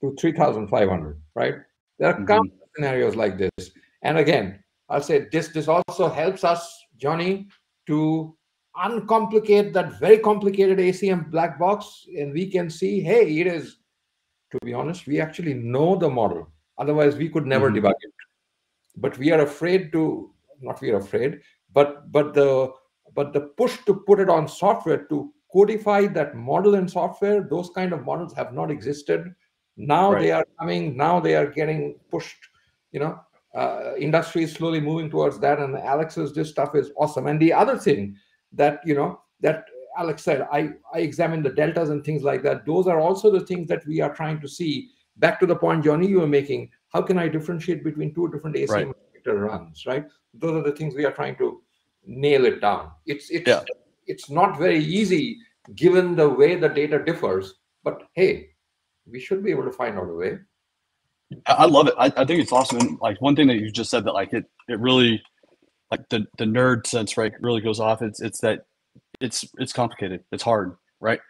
To 3,500, right? There are countless scenarios like this. And again, I'll say this also helps us, Johnny, to uncomplicate that very complicated ACM black box. And we can see, hey, it is, to be honest, we actually know the model. Otherwise, we could never debug it. But we are afraid to, not we are afraid, but the push to put it on software, to codify that model in software, those kind of models have not existed. Now they are coming, now they are getting pushed, you know, industry is slowly moving towards that. And Alex's, this stuff is awesome. And the other thing that, you know, that Alex said, I examined the deltas and things like that. Those are also the things that we are trying to see. Back to the point, Johnny, you were making, how can I differentiate between two different ACM runs, right? Those are the things we are trying to nail it down. It's not very easy given the way the data differs, but hey, we should be able to find out a way. I love it. I think it's awesome. And like one thing that you just said that like it really, like the nerd sense, right, really goes off. It's that it's complicated. It's hard, right?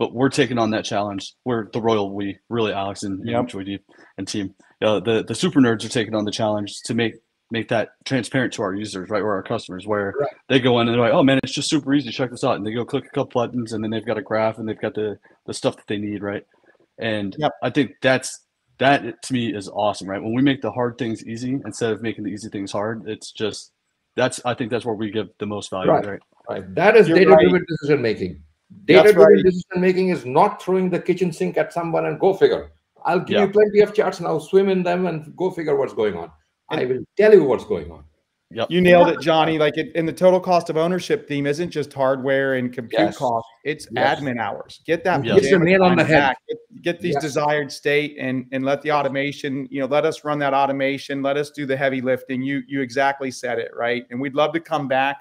But we're taking on that challenge. We're the royal we, really, Alex and Joydeep and team. The super nerds are taking on the challenge to make that transparent to our users, right, or our customers, where they go in and they're like, oh man, it's just super easy. Check this out. And they go click a couple buttons, and then they've got a graph, and they've got the stuff that they need, right? And I think that to me is awesome, right? When we make the hard things easy instead of making the easy things hard, it's just, I think that's where we give the most value, right? That is data-driven decision-making. Data-driven decision-making is not throwing the kitchen sink at someone and go figure. I'll give you plenty of charts now, swim in them and go figure what's going on. And I will tell you what's going on. Yep. You nailed it, Johnny. Like, and the total cost of ownership theme isn't just hardware and compute cost; it's admin hours. Get that. Get your nail on the head. Get these desired state, and let the automation. You know, let us run that automation. Let us do the heavy lifting. You exactly said it, right? And we'd love to come back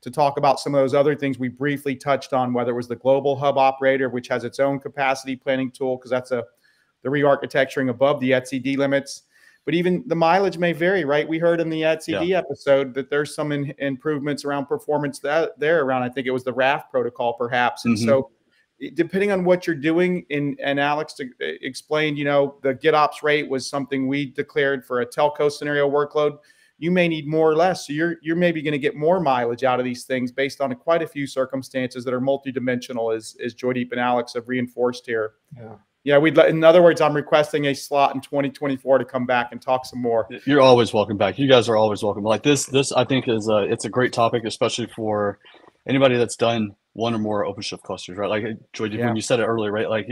to talk about some of those other things we briefly touched on, whether it was the Global Hub operator, which has its own capacity planning tool, because that's the re-architecturing above the etcd limits. But even the mileage may vary, right? We heard in the etcd episode that there's some improvements around performance there around, I think it was the RAF protocol perhaps. And so depending on what you're doing, and Alex explained, you know, the GitOps rate was something we declared for a telco scenario workload. You may need more or less. So you're maybe going to get more mileage out of these things based on quite a few circumstances that are multidimensional, as Joydeep and Alex have reinforced here. Yeah. Yeah, in other words, I'm requesting a slot in 2024 to come back and talk some more. You're always welcome back. You guys are always welcome. Like this I think is it's a great topic, especially for anybody that's done one or more OpenShift clusters, right? Like Joydeep, when you said it earlier, right? Like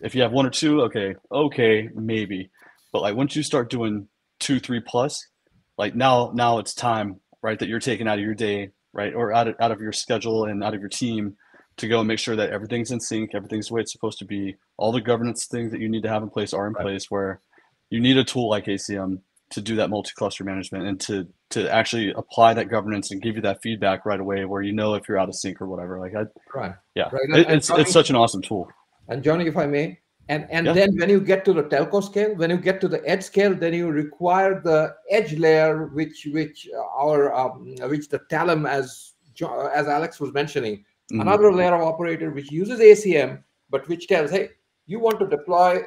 if you have one or two, okay, maybe. But like once you start doing 2, 3 plus, like now it's time, right? That you're taking out of your day, right, or out of your schedule and out of your team, to go and make sure that everything's in sync, everything's the way it's supposed to be, all the governance things that you need to have in place are in place, where you need a tool like ACM to do that multi-cluster management and to actually apply that governance and give you that feedback right away, where you know if you're out of sync or whatever. Like, it's such an awesome tool. And Johnny, if I may, and then when you get to the telco scale, when you get to the edge scale, then you require the edge layer, which the Talem, as Alex was mentioning, another layer of operator which uses ACM, but which tells, hey, you want to deploy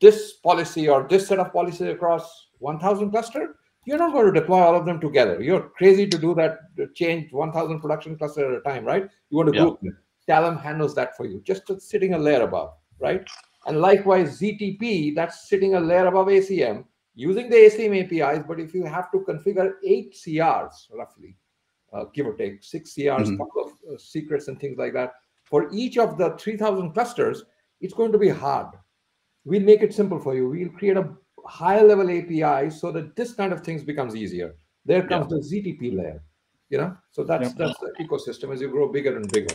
this policy or this set of policies across 1,000 clusters. You're not going to deploy all of them together. You're crazy to do that, to change 1,000 production clusters at a time, right? You want to group them. Talem handles that for you, just sitting a layer above, right? And likewise, ZTP, that's sitting a layer above ACM, using the ACM APIs, but if you have to configure 8 CRs, roughly, give or take, 6 CRs, couple of secrets and things like that, for each of the 3,000 clusters, it's going to be hard. We'll make it simple for you. We'll create a high-level API so that this kind of things becomes easier. There comes the ZTP layer, you know? So that's the ecosystem as you grow bigger and bigger.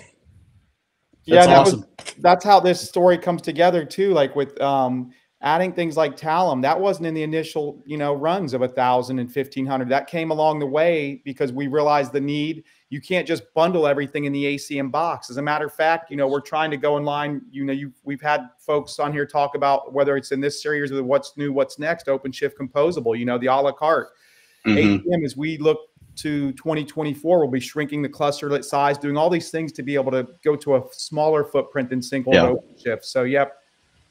That's awesome. That's how this story comes together too. Like with adding things like Talem, that wasn't in the initial, you know, runs of 1,000 and 1,500. That came along the way because we realized the need. You can't just bundle everything in the ACM box. As a matter of fact, you know, we're trying to go in line. You know, we've had folks on here talk about whether it's in this series or the what's new, what's next, OpenShift composable. You know, the a la carte. ACM, as we look to 2024, we'll be shrinking the clusterlet size, doing all these things to be able to go to a smaller footprint than single OpenShift. So,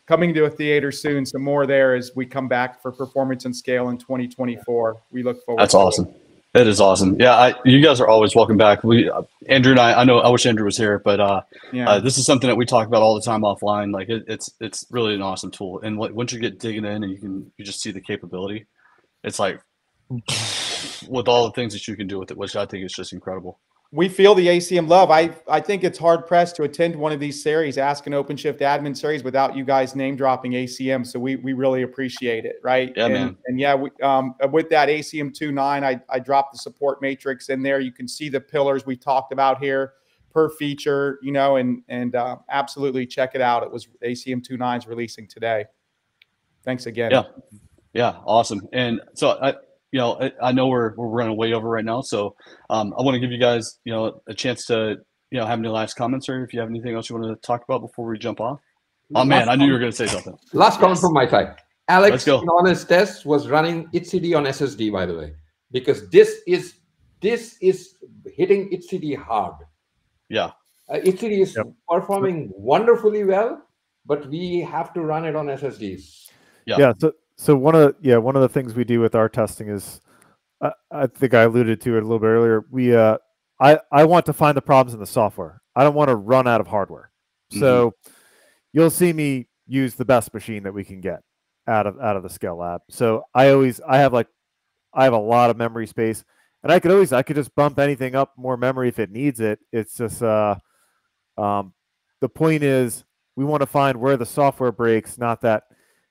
coming to a theater soon. Some more there as we come back for performance and scale in 2024. We look forward. That's awesome. That is awesome. Yeah, you guys are always welcome back. Andrew and I know. I wish Andrew was here, but this is something that we talk about all the time offline. Like it's really an awesome tool. And once you get digging in and you just see the capability, it's like, with all the things that you can do with it, which I think is just incredible. We feel the ACM love. I think it's hard pressed to attend one of these series, Ask an OpenShift Admin series, without you guys name dropping ACM. So we really appreciate it, right? Yeah, man. And with that ACM 2.9, I dropped the support matrix in there. You can see the pillars we talked about here per feature, you know, and absolutely check it out. It was ACM 2.9 is releasing today. Thanks again. Yeah, awesome. And so I know we're running way over right now, so I want to give you guys, you know, a chance to, you know, have any last comments, or if you have anything else you want to talk about before we jump off. Oh man, I knew you were going to say something. Last comment from my side. Alex, on his test, was running etcd on SSD, by the way, because this is hitting etcd hard. Etcd is performing wonderfully well, but we have to run it on SSDs. So one of the things we do with our testing is, I think I alluded to it a little bit earlier. I want to find the problems in the software. I don't want to run out of hardware. So you'll see me use the best machine that we can get out of the Scale Lab. So I have a lot of memory space, and I could just bump anything up more memory if it needs it. It's just the point is we want to find where the software breaks, not that,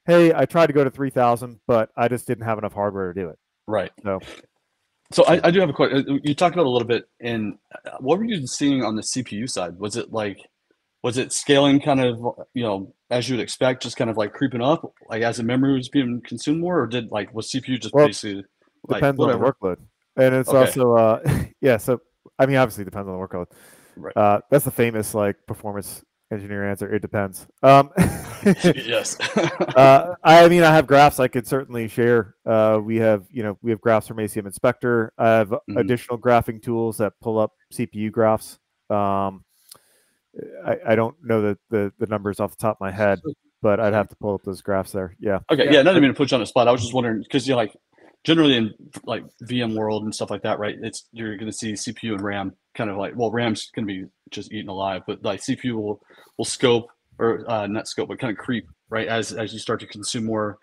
hey, I tried to go to 3,000, but I just didn't have enough hardware to do it. Right. So I do have a question. You talked about a little bit, and what were you seeing on the CPU side? Was it scaling kind of, you know, as you would expect, just kind of like creeping up, like as the memory was being consumed more, or was CPU just basically depends on the workload, and it's also So I mean, obviously it depends on the workload. Right. That's the famous performance engineer answer. It depends. Yes. I mean, I have graphs I could certainly share. We have graphs from ACM Inspector. I have additional graphing tools that pull up CPU graphs. I don't know the numbers off the top of my head, but I'd have to pull up those graphs there. Yeah. Okay. Yeah. Not to mean to put you on the spot. I was just wondering, because you know, generally in VM world and stuff like that, right? You're going to see CPU and RAM kind of RAM's going to be just eaten alive, but CPU will scope, or not scope, but kind of creep, right, as you start to consume more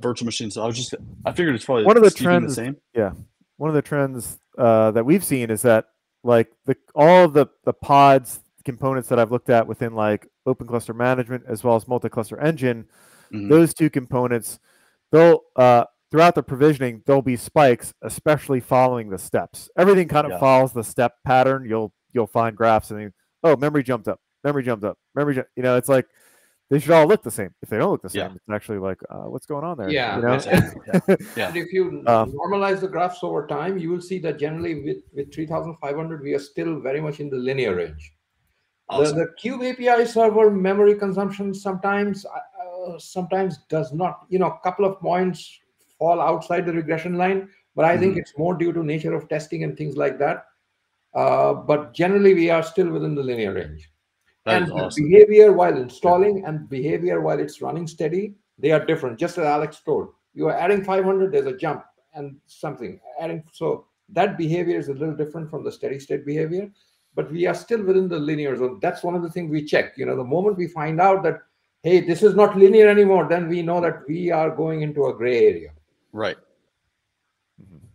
virtual machines. So I figured it's probably one of the trends. The same. Yeah, one of the trends that we've seen is that all of the pods components that I've looked at within Open Cluster Management as well as Multi Cluster Engine, those two components, they'll throughout the provisioning there'll be spikes, especially following the steps. Everything kind of follows the step pattern. You'll find graphs and memory jumped up. You know, it's they should all look the same. If they don't look the same, it's actually like, what's going on there? Yeah. You know? And if you normalize the graphs over time, you will see that generally with 3,500, we are still very much in the linear range. Awesome. The Cube API server memory consumption sometimes does not, you know, a couple of points fall outside the regression line, but I think it's more due to nature of testing and things like that. But generally, we are still within the linear range. And behavior while installing and behavior while it's running steady, they are different. Just as Alex told, you are adding 500, there's a jump and something. So that behavior is a little different from the steady state behavior, but we are still within the linear zone. That's one of the things we check. You know, the moment we find out that, hey, this is not linear anymore, then we know that we are going into a gray area. Right.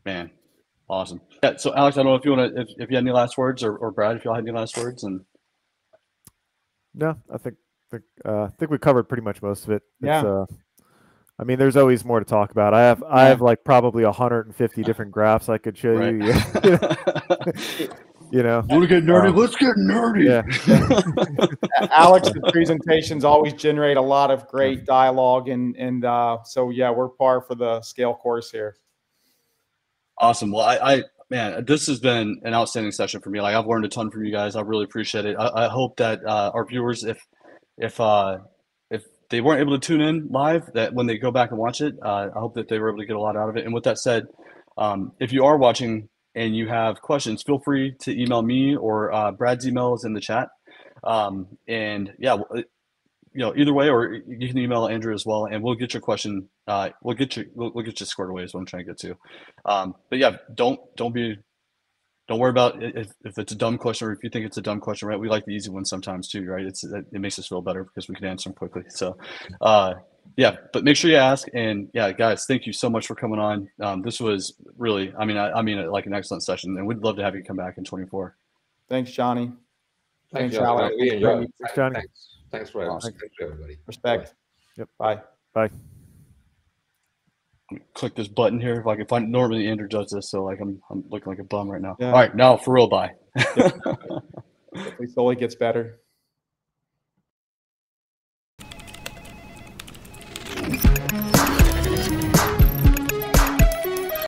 Man, awesome. Yeah, so Alex, I don't know if you want to, if you had any last words, or Brad, if y'all had any last words. And no, I think we covered pretty much most of it. Yeah. It's, I mean, there's always more to talk about. I have like probably 150 different graphs I could show you. You know, want to get nerdy? Let's get nerdy. Yeah. Alex's presentations always generate a lot of great dialogue, and so yeah, we're par for the scale course here. Awesome. Well, man, this has been an outstanding session for me. Like, I've learned a ton from you guys. I really appreciate it. I hope that our viewers, if they weren't able to tune in live, that when they go back and watch it, I hope that they were able to get a lot out of it. And with that said, if you are watching and you have questions, feel free to email me, or Brad's email is in the chat. And yeah, you know, either way, or you can email Andrew as well, and we'll get your question. We'll get you squared away is what I'm trying to get to. But yeah, don't worry about if it's a dumb question, or if you think it's a dumb question, right? We like the easy ones sometimes too, right? It makes us feel better because we can answer them quickly. So yeah, but make sure you ask. And yeah, guys, thank you so much for coming on. This was really, I mean, like an excellent session, and we'd love to have you come back in 24. Thanks, Johnny. Thanks, Alex. Thanks, Johnny. Thanks for having us. Thanks to everybody. Respect. Yep. Bye. Bye. Click this button here if I can find. Normally Andrew does this, so like I'm looking like a bum right now. Yeah. All right, now for real, bye. Hopefully Sully gets better.